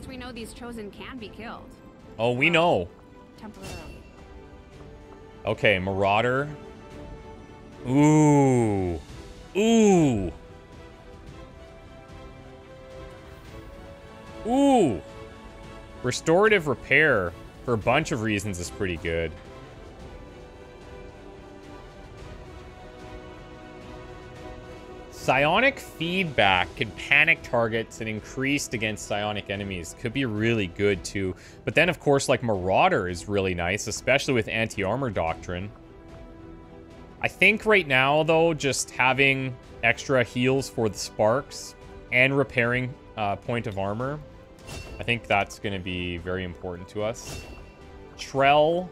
least we know these chosen can be killed. Oh, we know. Temporarily. Okay, Marauder. Ooh. Ooh. Ooh. Restorative repair for a bunch of reasons is pretty good. Psionic feedback can panic targets and increased against psionic enemies. Could be really good too. But then of course like Marauder is really nice, especially with anti-armor doctrine. I think right now though, just having extra heals for the sparks and repairing uh, point of armor, I think that's going to be very important to us. Trell.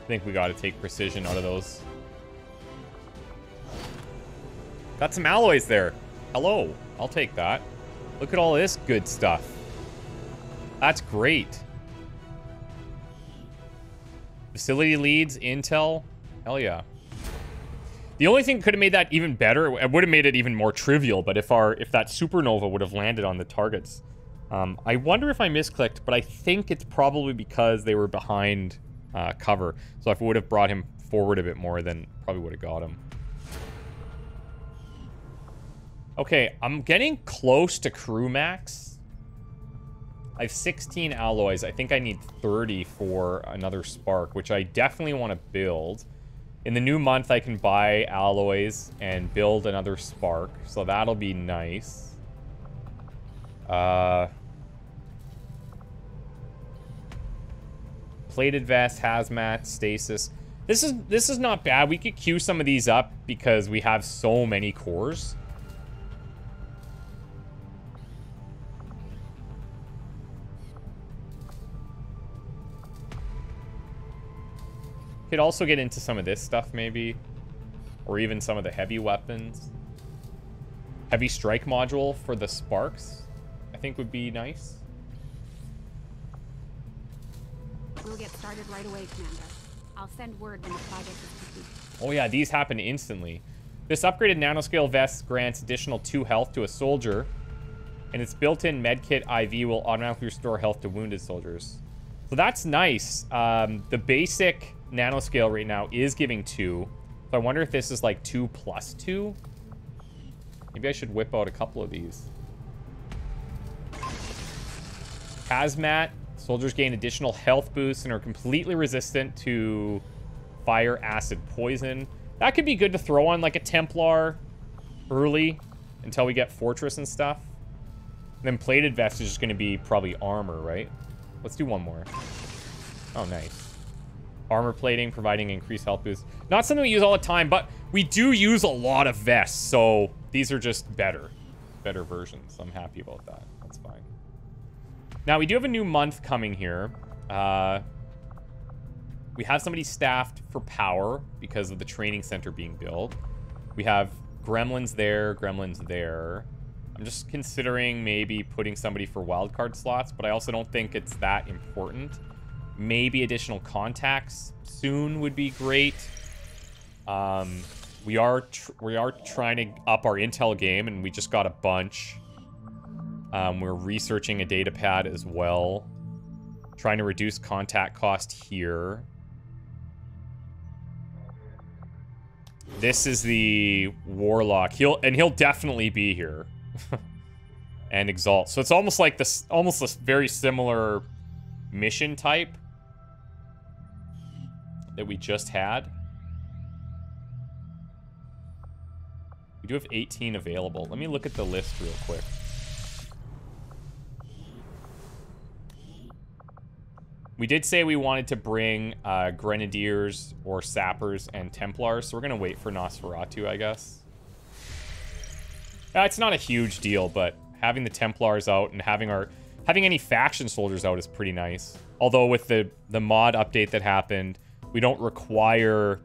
I think we got to take precision out of those. Got some alloys there. Hello. I'll take that. Look at all this good stuff. That's great. Facility leads, intel. Hell yeah. The only thing that could have made that even better, it would have made it even more trivial, but if our if that supernova would have landed on the targets. Um, I wonder if I misclicked, but I think it's probably because they were behind uh, cover. So if I would have brought him forward a bit more, then probably would have got him. Okay, I'm getting close to crew max. I have sixteen alloys. I think I need thirty for another spark, which I definitely want to build. In the new month, I can buy alloys and build another spark, so that'll be nice. Uh, plated vest, hazmat, stasis. This is this is not bad. We could queue some of these up because we have so many cores. Could also get into some of this stuff maybe, or even some of the heavy weapons. Heavy strike module for the sparks, I think would be nice. We'll get started right away, Commander. I'll send word when the project is complete. Oh yeah, these happen instantly. This upgraded nanoscale vest grants additional two health to a soldier, and its built-in medkit I V will automatically restore health to wounded soldiers. So that's nice. Um, the basic nanoscale right now is giving two. So I wonder if this is like two plus two. Maybe I should whip out a couple of these. Hazmat. Soldiers gain additional health boosts and are completely resistant to fire, acid, poison. That could be good to throw on like a Templar early until we get Fortress and stuff. And then Plated Vest is just going to be probably armor, right? Let's do one more. Oh, nice. Armor plating, providing increased health boost. Not something we use all the time, but we do use a lot of vests, so these are just better. Better versions. I'm happy about that. That's fine. Now, we do have a new month coming here. Uh, we have somebody staffed for power because of the training center being built. We have gremlins there, gremlins there. I'm just considering maybe putting somebody for wildcard slots, but I also don't think it's that important. Maybe additional contacts soon would be great. Um, we are tr we are trying to up our intel game, and we just got a bunch. Um, we're researching a data pad as well, trying to reduce contact cost here. This is the warlock. He'll and he'll definitely be here, and Exalt. So it's almost like this, almost this very similar mission type that we just had. We do have eighteen available. Let me look at the list real quick. We did say we wanted to bring uh, Grenadiers or Sappers and Templars, so we're gonna wait for Nosferatu, I guess. Uh, it's not a huge deal, but having the Templars out and having our having any faction soldiers out is pretty nice. Although with the, the mod update that happened, we don't require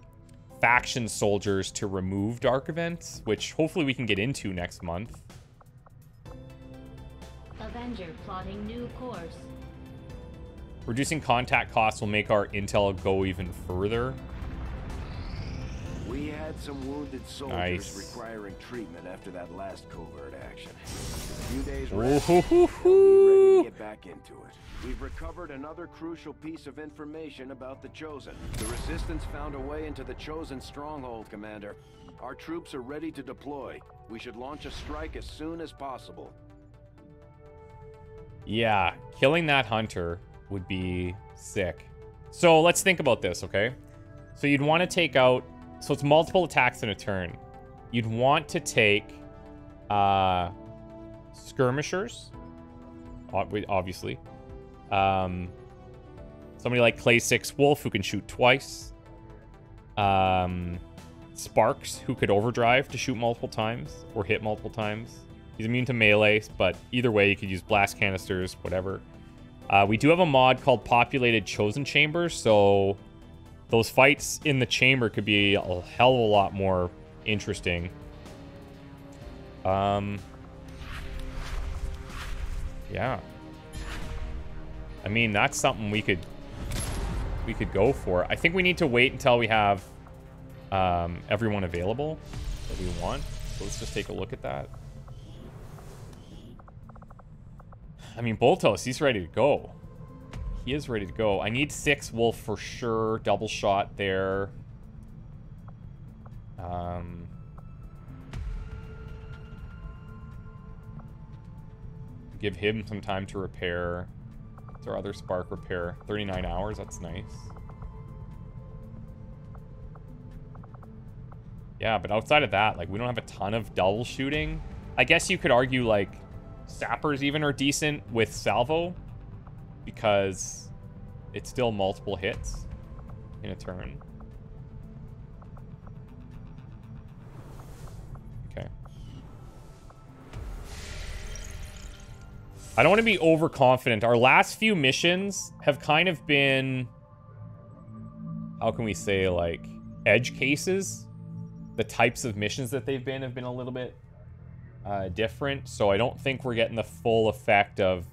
faction soldiers to remove dark events, which hopefully we can get into next month. Avenger plotting new course. Reducing contact costs will make our intel go even further. We had some wounded soldiers nice. requiring treatment after that last covert action. A few days rest, we'll be ready to get back into it. We've recovered another crucial piece of information about the Chosen. The Resistance found a way into the Chosen stronghold, Commander. Our troops are ready to deploy. We should launch a strike as soon as possible. Yeah, killing that hunter would be sick. So let's think about this, okay? So you'd want to take out... So it's multiple attacks in a turn. You'd want to take uh, skirmishers, obviously. Um, somebody like Clay Six Wolf who can shoot twice. Um... Sparks, who could overdrive to shoot multiple times or hit multiple times. He's immune to melee, but either way, you could use blast canisters, whatever. Uh, we do have a mod called Populated Chosen Chambers, so those fights in the chamber could be a hell of a lot more interesting. Um, yeah. I mean, that's something we could we could go for. I think we need to wait until we have Um, everyone available that we want. So let's just take a look at that. I mean, Boltos, he's ready to go. He is ready to go. I need six Wolf for sure. Double shot there. Um, give him some time to repair. It's our other spark repair. thirty-nine hours, that's nice. Yeah, but outside of that, like, we don't have a ton of double shooting. I guess you could argue, like, sappers even are decent with salvo because it's still multiple hits in a turn. Okay. I don't want to be overconfident. Our last few missions have kind of been, how can we say, like, edge cases? The types of missions that they've been have been a little bit uh, different. So I don't think we're getting the full effect of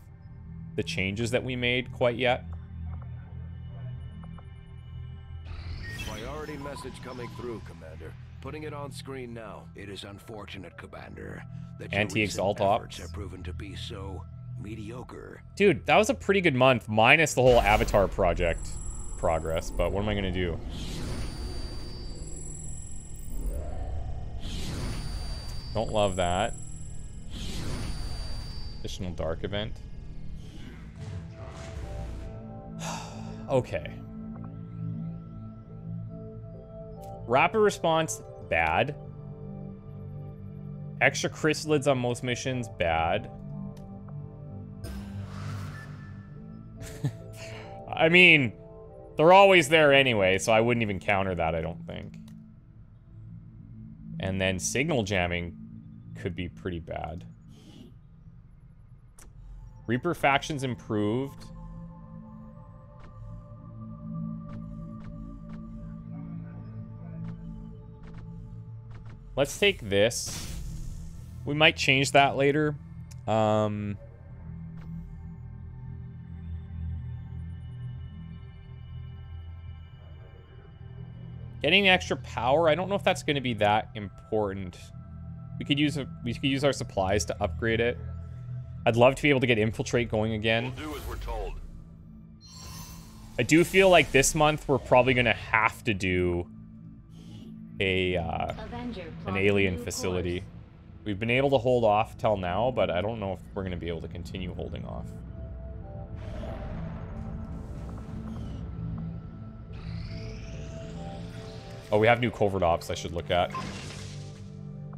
the changes that we made quite yet. Priority message coming through, Commander. Putting it on screen now. It is unfortunate, Commander, that your anti-Exalt ops have proven to be so mediocre. Dude, that was a pretty good month, minus the whole Avatar project progress. But what am I going to do? Don't love that. Additional dark event. Okay. Rapid response, bad. Extra chrysalids on most missions, bad. I mean, they're always there anyway, so I wouldn't even counter that, I don't think. And then signal jamming could be pretty bad. Reaper factions improved. Let's take this. We might change that later. Um, getting extra power, I don't know if that's going to be that important. We could use a, we could use our supplies to upgrade it. I'd love to be able to get infiltrate going again. We'll do as we're told. I do feel like this month we're probably going to have to do a uh, an alien facility. Course. We've been able to hold off till now, but I don't know if we're going to be able to continue holding off. Oh, we have new covert ops I should look at.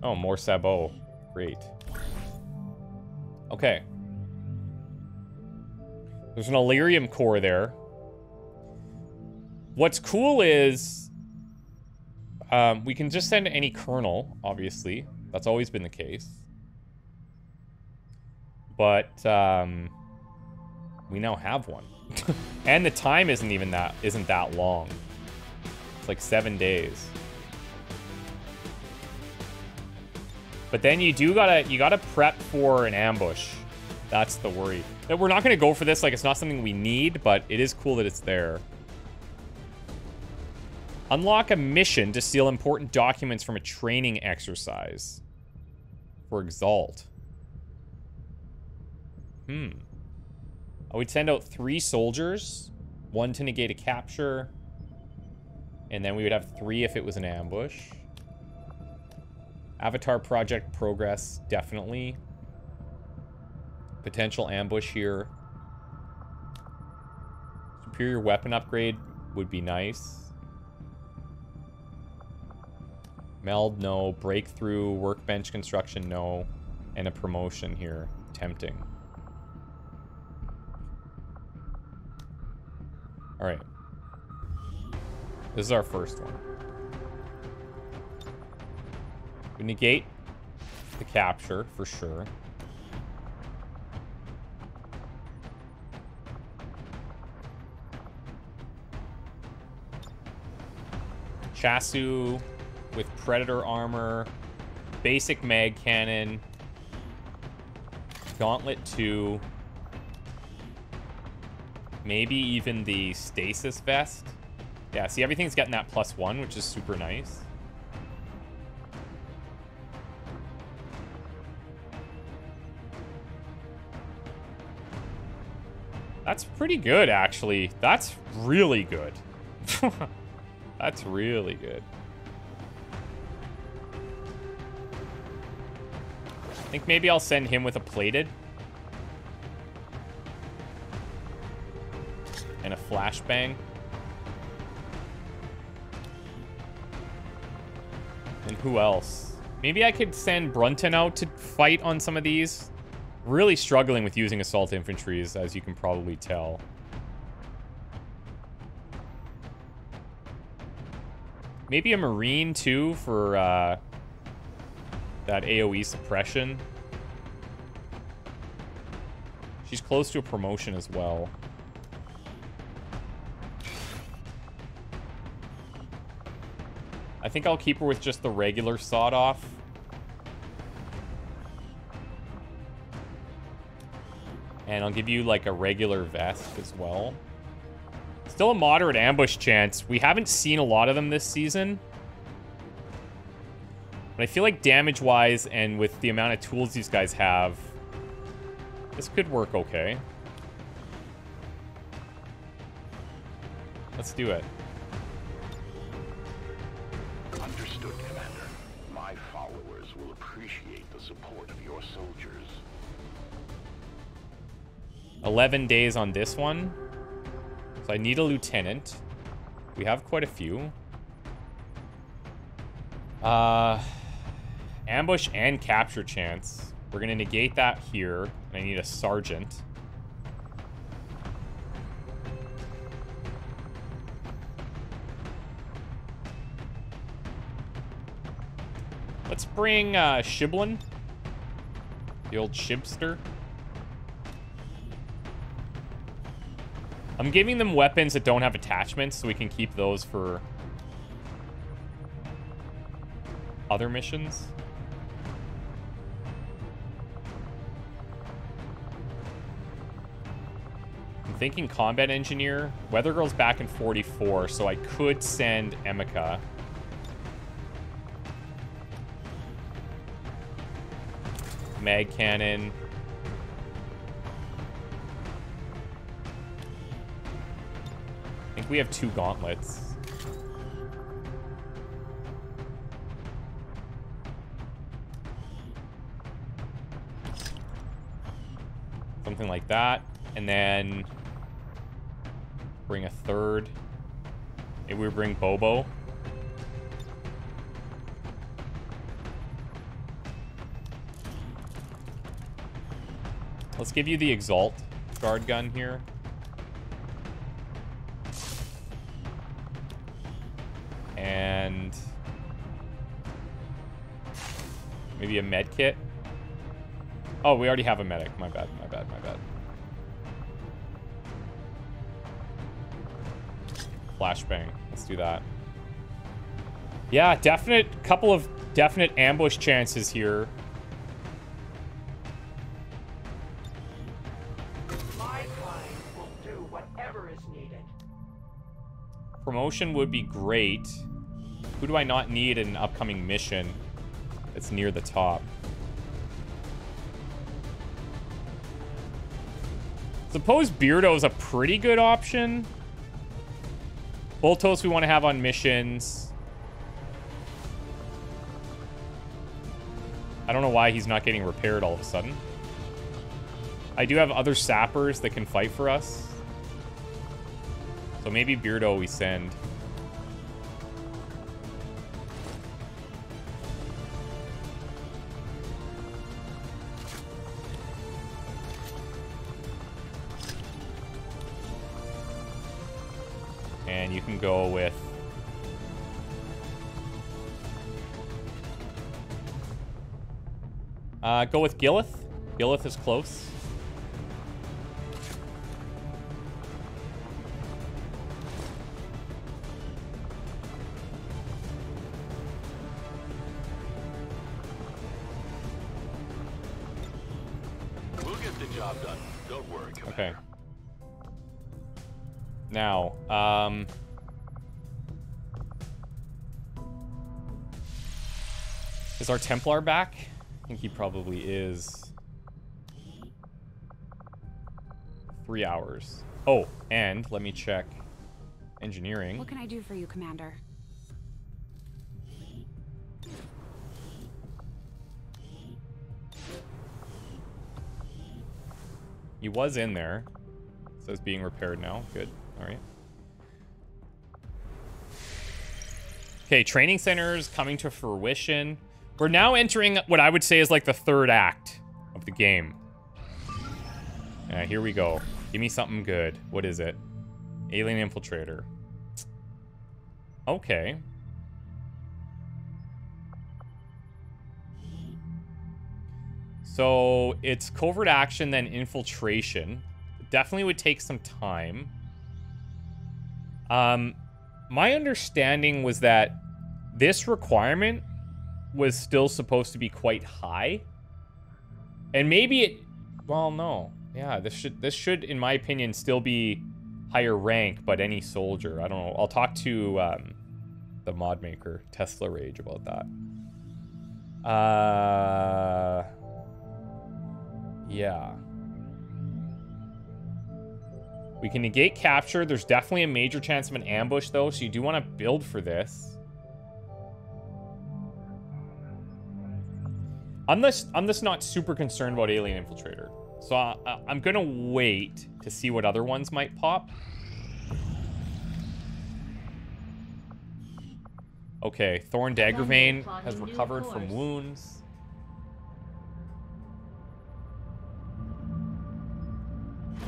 Oh, more Sabot. Great. Okay. There's an Illyrium core there. What's cool is um, we can just send any colonel, obviously. That's always been the case. But um, we now have one. And the time isn't even that isn't that long. It's like seven days. But then you do gotta you gotta prep for an ambush. That's the worry. that we're not going to go for this. Like, it's not something we need, but it is cool that it's there. Unlock a mission to steal important documents from a training exercise. For Exalt. Hmm. I would send out three soldiers. One to negate a capture. And then we would have three if it was an ambush. Avatar project progress, definitely. Potential ambush here. Superior weapon upgrade would be nice. Meld, no. Breakthrough, workbench construction, no. And a promotion here. Tempting. Alright. This is our first one. We negate the capture, for sure. Chasu with Predator armor. Basic mag cannon. Gauntlet two. Maybe even the stasis vest. Yeah, see, everything's getting that plus one, which is super nice. That's pretty good, actually. That's really good. That's really good. I think maybe I'll send him with a plated. And a flashbang. And who else? Maybe I could send Brunton out to fight on some of these. Really struggling with using assault infantries, as you can probably tell. Maybe a Marine, too, for uh, that AoE suppression. She's close to a promotion as well. I think I'll keep her with just the regular sawed off. And I'll give you, like, a regular vest as well. Still a moderate ambush chance. We haven't seen a lot of them this season. But I feel like damage-wise and with the amount of tools these guys have, this could work okay. Let's do it. Understood, Commander. My followers will appreciate the support of your soldiers. eleven days on this one. So I need a lieutenant. We have quite a few. Uh, ambush and capture chance. We're going to negate that here. And I need a sergeant. Let's bring uh, Shiblin. The old Shibster. I'm giving them weapons that don't have attachments, so we can keep those for other missions. I'm thinking combat engineer. Weather Girl's back in forty-four, so I could send Emeka. Mag cannon. We have two gauntlets. Something like that. And then bring a third. Maybe we bring Bobo. Let's give you the Exalt guard gun here. And maybe a med kit. Oh, we already have a medic. My bad, my bad, my bad. Flashbang. Let's do that. Yeah, definite, couple of definite ambush chances here. whatever is needed. Promotion would be great. Who do I not need in an upcoming mission that's near the top? Suppose Beardo is a pretty good option. Boltos we want to have on missions. I don't know why he's not getting repaired all of a sudden. I do have other sappers that can fight for us. So maybe Beardo we send. And you can go with Uh, go with Gilleth. Gilleth is close. We'll get the job done. Don't worry, Commander. Okay. Now, um... is our Templar back? I think he probably is. Three hours. Oh, and let me check engineering. What can I do for you, Commander? He was in there. So it's being repaired now. Good. All right. Okay, training centers coming to fruition. We're now entering what I would say is like the third act of the game. Yeah, here we go. Give me something good. What is it? Alien Infiltrator. Okay. So it's covert action, then infiltration. It definitely would take some time. Um, my understanding was that this requirement was still supposed to be quite high. And maybe it, well, no. Yeah, this should, this should, in my opinion, still be higher rank, but any soldier. I don't know. I'll talk to um, the mod maker, Tesla Rage, about that. Uh, yeah. We can negate capture. There's definitely a major chance of an ambush, though, so you do want to build for this. I'm just, I'm just not super concerned about Alien Infiltrator. So I, I, I'm going to wait to see what other ones might pop. Okay, Thorn Daggervain has recovered from wounds.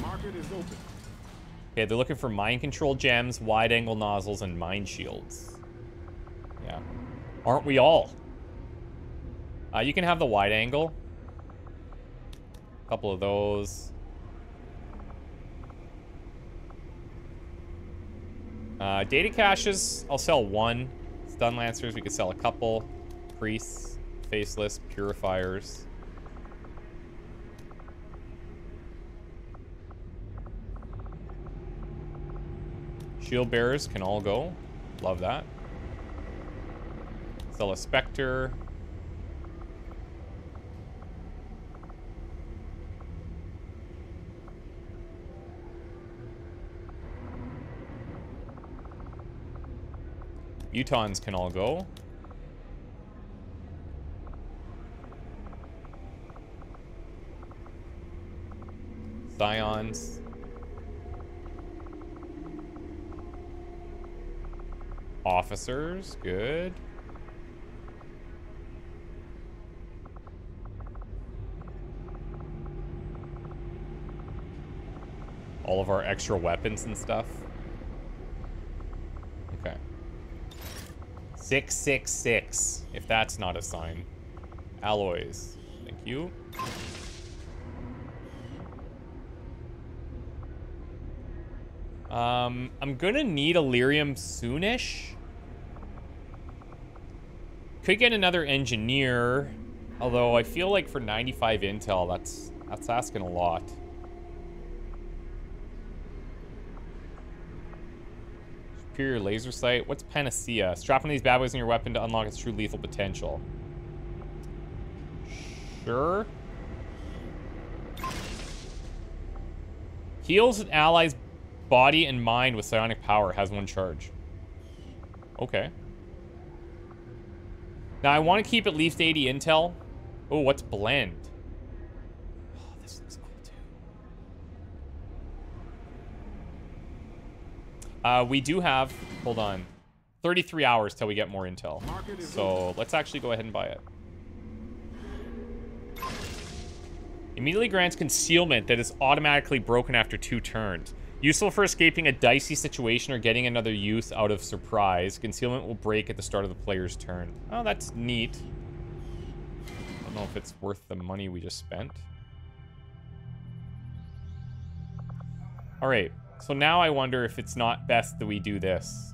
Market is open. Okay, they're looking for mind control gems, wide angle nozzles, and mine shields. Yeah. Aren't we all? Uh, you can have the wide angle. A couple of those. Uh, data caches, I'll sell one. Stun Lancers, we could sell a couple. Priests, Faceless, Purifiers. Shield Bearers can all go. Love that. Sell a Spectre. Mutons can all go. Scions. Officers, good. All of our extra weapons and stuff. Okay. six six six, if that's not a sign. Alloys, thank you. Um, I'm gonna need Illyrium soonish. Could get another engineer, although I feel like for ninety-five intel, that's that's asking a lot. superior laser sight. What's Panacea? Strap one of these bad boys in your weapon to unlock its true lethal potential. Sure. Heals an ally's body and mind with psionic power. Has one charge. Okay. Now, I want to keep at least eighty intel. Oh, what's blend? Oh, this looks cool, too. Uh, we do have... Hold on. thirty-three hours till we get more intel. So, let's actually go ahead and buy it. Immediately grants concealment that is automatically broken after two turns. Useful for escaping a dicey situation or getting another use out of surprise. Concealment will break at the start of the player's turn. Oh, that's neat. I don't know if it's worth the money we just spent. All right, so now I wonder if it's not best that we do this.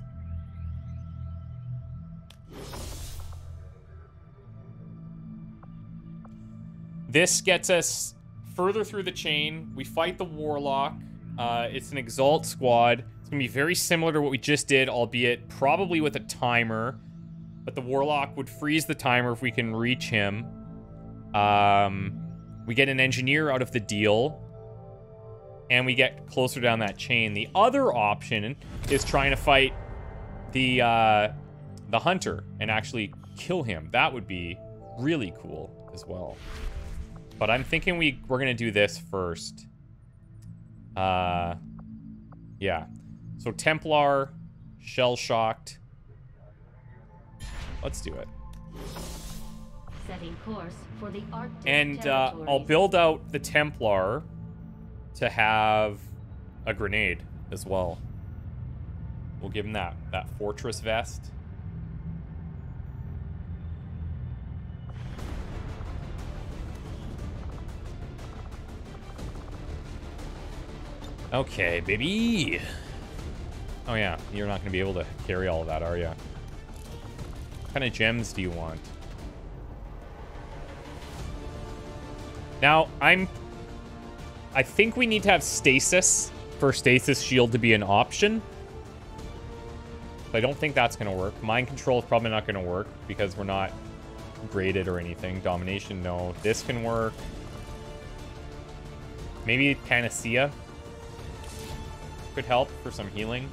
This gets us further through the chain. We fight the Warlock. Uh, it's an Exalt squad. It's going to be very similar to what we just did, albeit probably with a timer. But the Warlock would freeze the timer if we can reach him. Um, we get an Engineer out of the deal. And we get closer down that chain. The other option is trying to fight the, uh, the Hunter and actually kill him. That would be really cool as well. But I'm thinking we, we're going to do this first. Uh, yeah. So Templar, shell shocked. Let's do it. Setting course for the Arctic and uh, I'll build out the Templar to have a grenade as well. We'll give him that that fortress vest. Okay, baby. Oh, yeah. You're not going to be able to carry all of that, are you? What kind of gems do you want? Now, I'm... I think we need to have stasis for stasis shield to be an option. But I don't think that's going to work. Mind control is probably not going to work because we're not graded or anything. Domination, no. This can work. Maybe Panacea could help for some healing.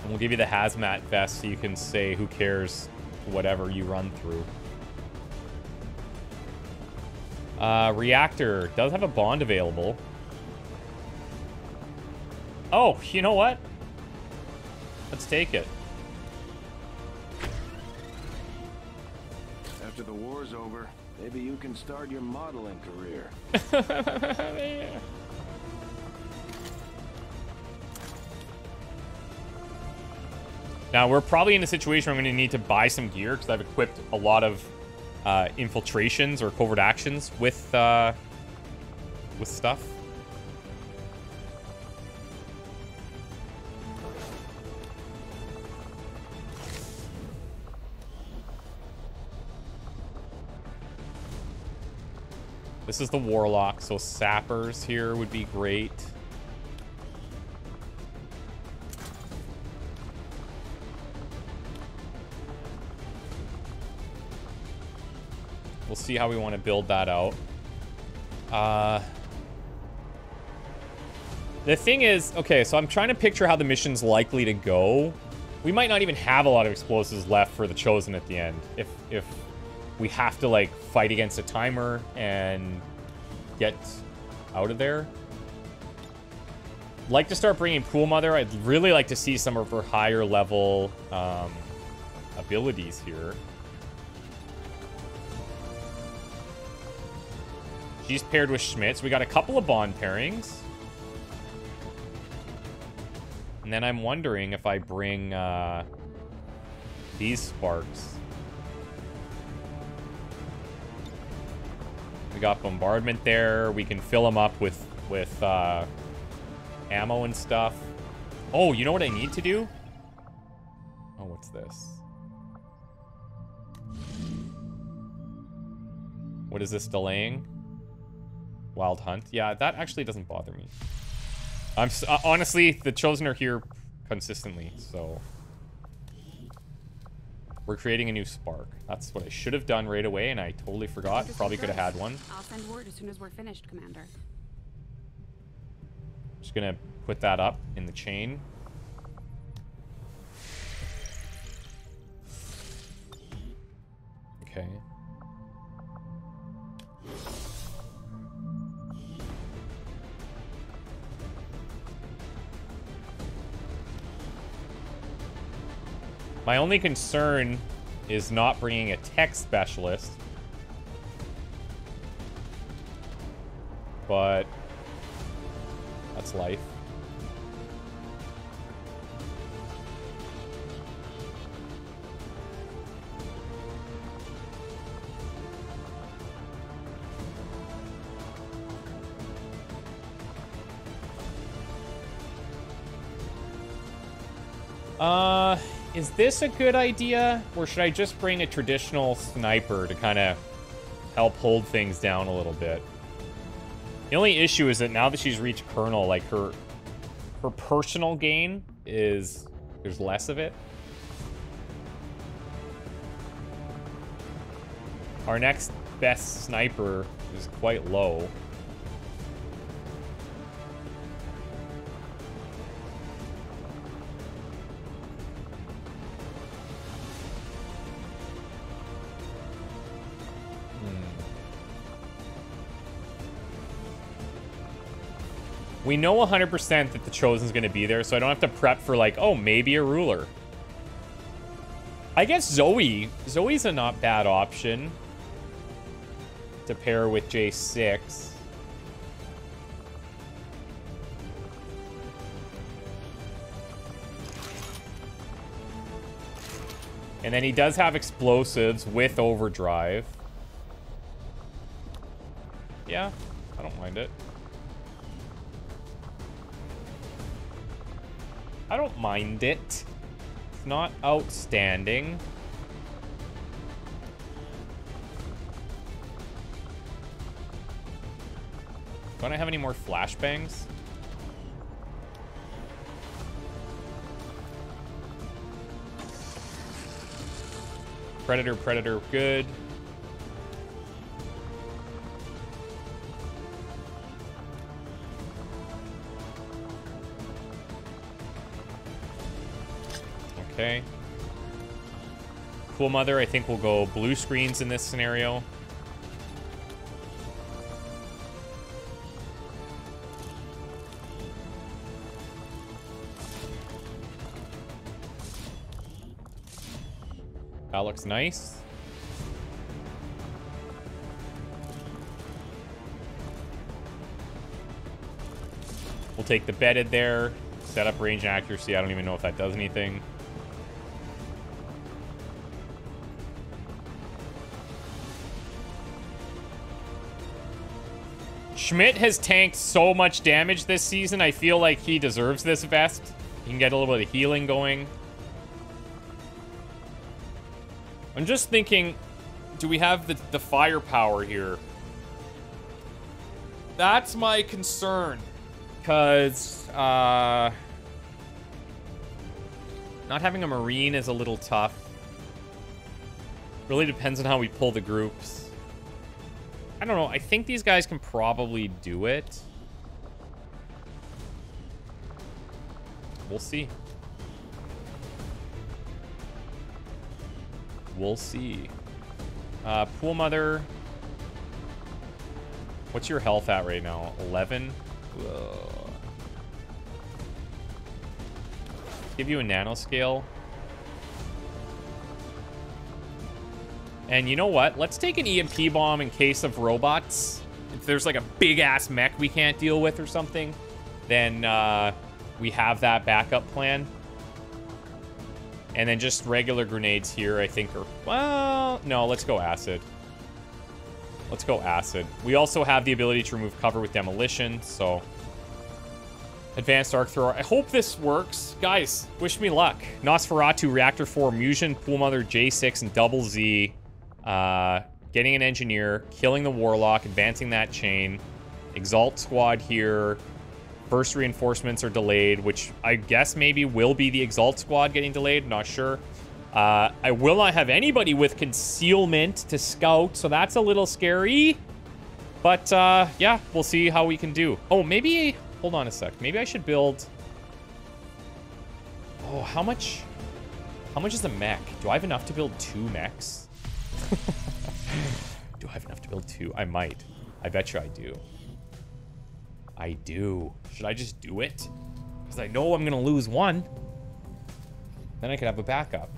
And we'll give you the hazmat vest so you can say who cares whatever you run through. Uh, Reactor does have a bond available. Oh, you know what? Let's take it. After the war's over, maybe you can start your modeling career. Yeah. Now, we're probably in a situation where I'm going to need to buy some gear because I've equipped a lot of uh, infiltrations or covert actions with, uh, with stuff. This is the Warlock, so sappers here would be great. We'll see how we want to build that out. Uh, the thing is, okay, so I'm trying to picture how the mission's likely to go. We might not even have a lot of explosives left for the Chosen at the end, if if. We have to, like, fight against a timer and get out of there. Like to start bringing Pool Mother. I'd really like to see some of her higher level um, abilities here. She's paired with Schmitz. We got a couple of bond pairings. And then I'm wondering if I bring uh, these sparks. We got bombardment there. We can fill them up with with uh, ammo and stuff. Oh, you know what I need to do? Oh, what's this? What is this delaying? Wild Hunt. Yeah, that actually doesn't bother me. I'm s uh, honestly, the Chosen are here consistently, so we're creating a new spark. That's what I should have done right away, and I totally forgot. Probably could have had one. I'll send word as soon as we're finished, Commander. Just gonna put that up in the chain. Okay. My only concern is not bringing a tech specialist, but that's life. Uh... Is this a good idea, or should I just bring a traditional sniper to kind of help hold things down a little bit? The only issue is that now that she's reached Colonel, like, her her personal gain is... there's less of it. Our next best sniper is quite low. We know one hundred percent that the Chosen's going to be there, so I don't have to prep for, like, oh, maybe a ruler. I guess Zoe. Zoe's a not bad option to pair with J six. And then he does have explosives with overdrive. Yeah, I don't mind it. I don't mind it. It's not outstanding. Don't I have any more flashbangs? Predator, Predator, good. Okay. Pool Mother, I think we'll go blue screens in this scenario. That looks nice. We'll take the bedded there. Set up range and accuracy. I don't even know if that does anything. Schmidt has tanked so much damage this season, I feel like he deserves this vest. He can get a little bit of healing going. I'm just thinking, do we have the, the firepower here? That's my concern. Because, uh... not having a Marine is a little tough. Really depends on how we pull the groups. I don't know. I think these guys can probably do it. We'll see. We'll see. Uh, Pool Mother. What's your health at right now? eleven? Ugh. Give you a nanoscale. And you know what? Let's take an E M P bomb in case of robots. If there's like a big-ass mech we can't deal with or something, then uh, we have that backup plan. And then just regular grenades here, I think, are... well, no, let's go acid. Let's go acid. We also have the ability to remove cover with demolition, so... Advanced Arc Thrower. I hope this works. Guys, wish me luck. Nosferatu, Reactor four, Musion, Pool Mother, J six, and Double Z. Uh, getting an Engineer, killing the Warlock, advancing that chain. Exalt Squad here. First reinforcements are delayed, which I guess maybe will be the Exalt Squad getting delayed. Not sure. Uh, I will not have anybody with concealment to scout, so that's a little scary. But, uh, yeah, we'll see how we can do. Oh, maybe... Hold on a sec. Maybe I should build... Oh, how much... How much is a mech? Do I have enough to build two mechs? Do I have enough to build two? I might. I bet you I do. I do. Should I just do it? Because I know I'm going to lose one. Then I could have a backup.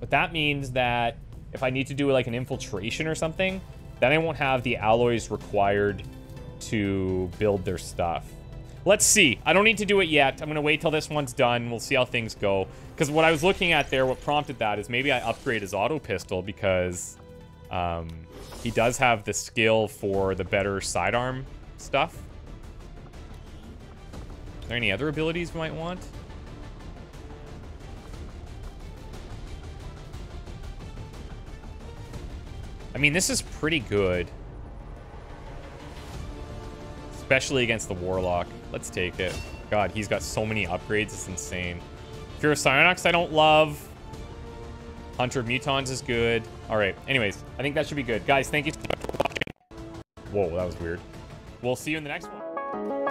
But that means that if I need to do like an infiltration or something, then I won't have the alloys required to build their stuff. Let's see. I don't need to do it yet. I'm going to wait till this one's done. We'll see how things go. Because what I was looking at there, what prompted that is maybe I upgrade his auto pistol because um, he does have the skill for the better sidearm stuff. Are there any other abilities we might want? I mean, this is pretty good. Especially against the Warlock. Let's take it. God, he's got so many upgrades. It's insane. Fear of Cyanox, I don't love. Hunter of Mutons is good. All right. Anyways, I think that should be good. Guys, thank you so much for watching. Whoa, that was weird. We'll see you in the next one.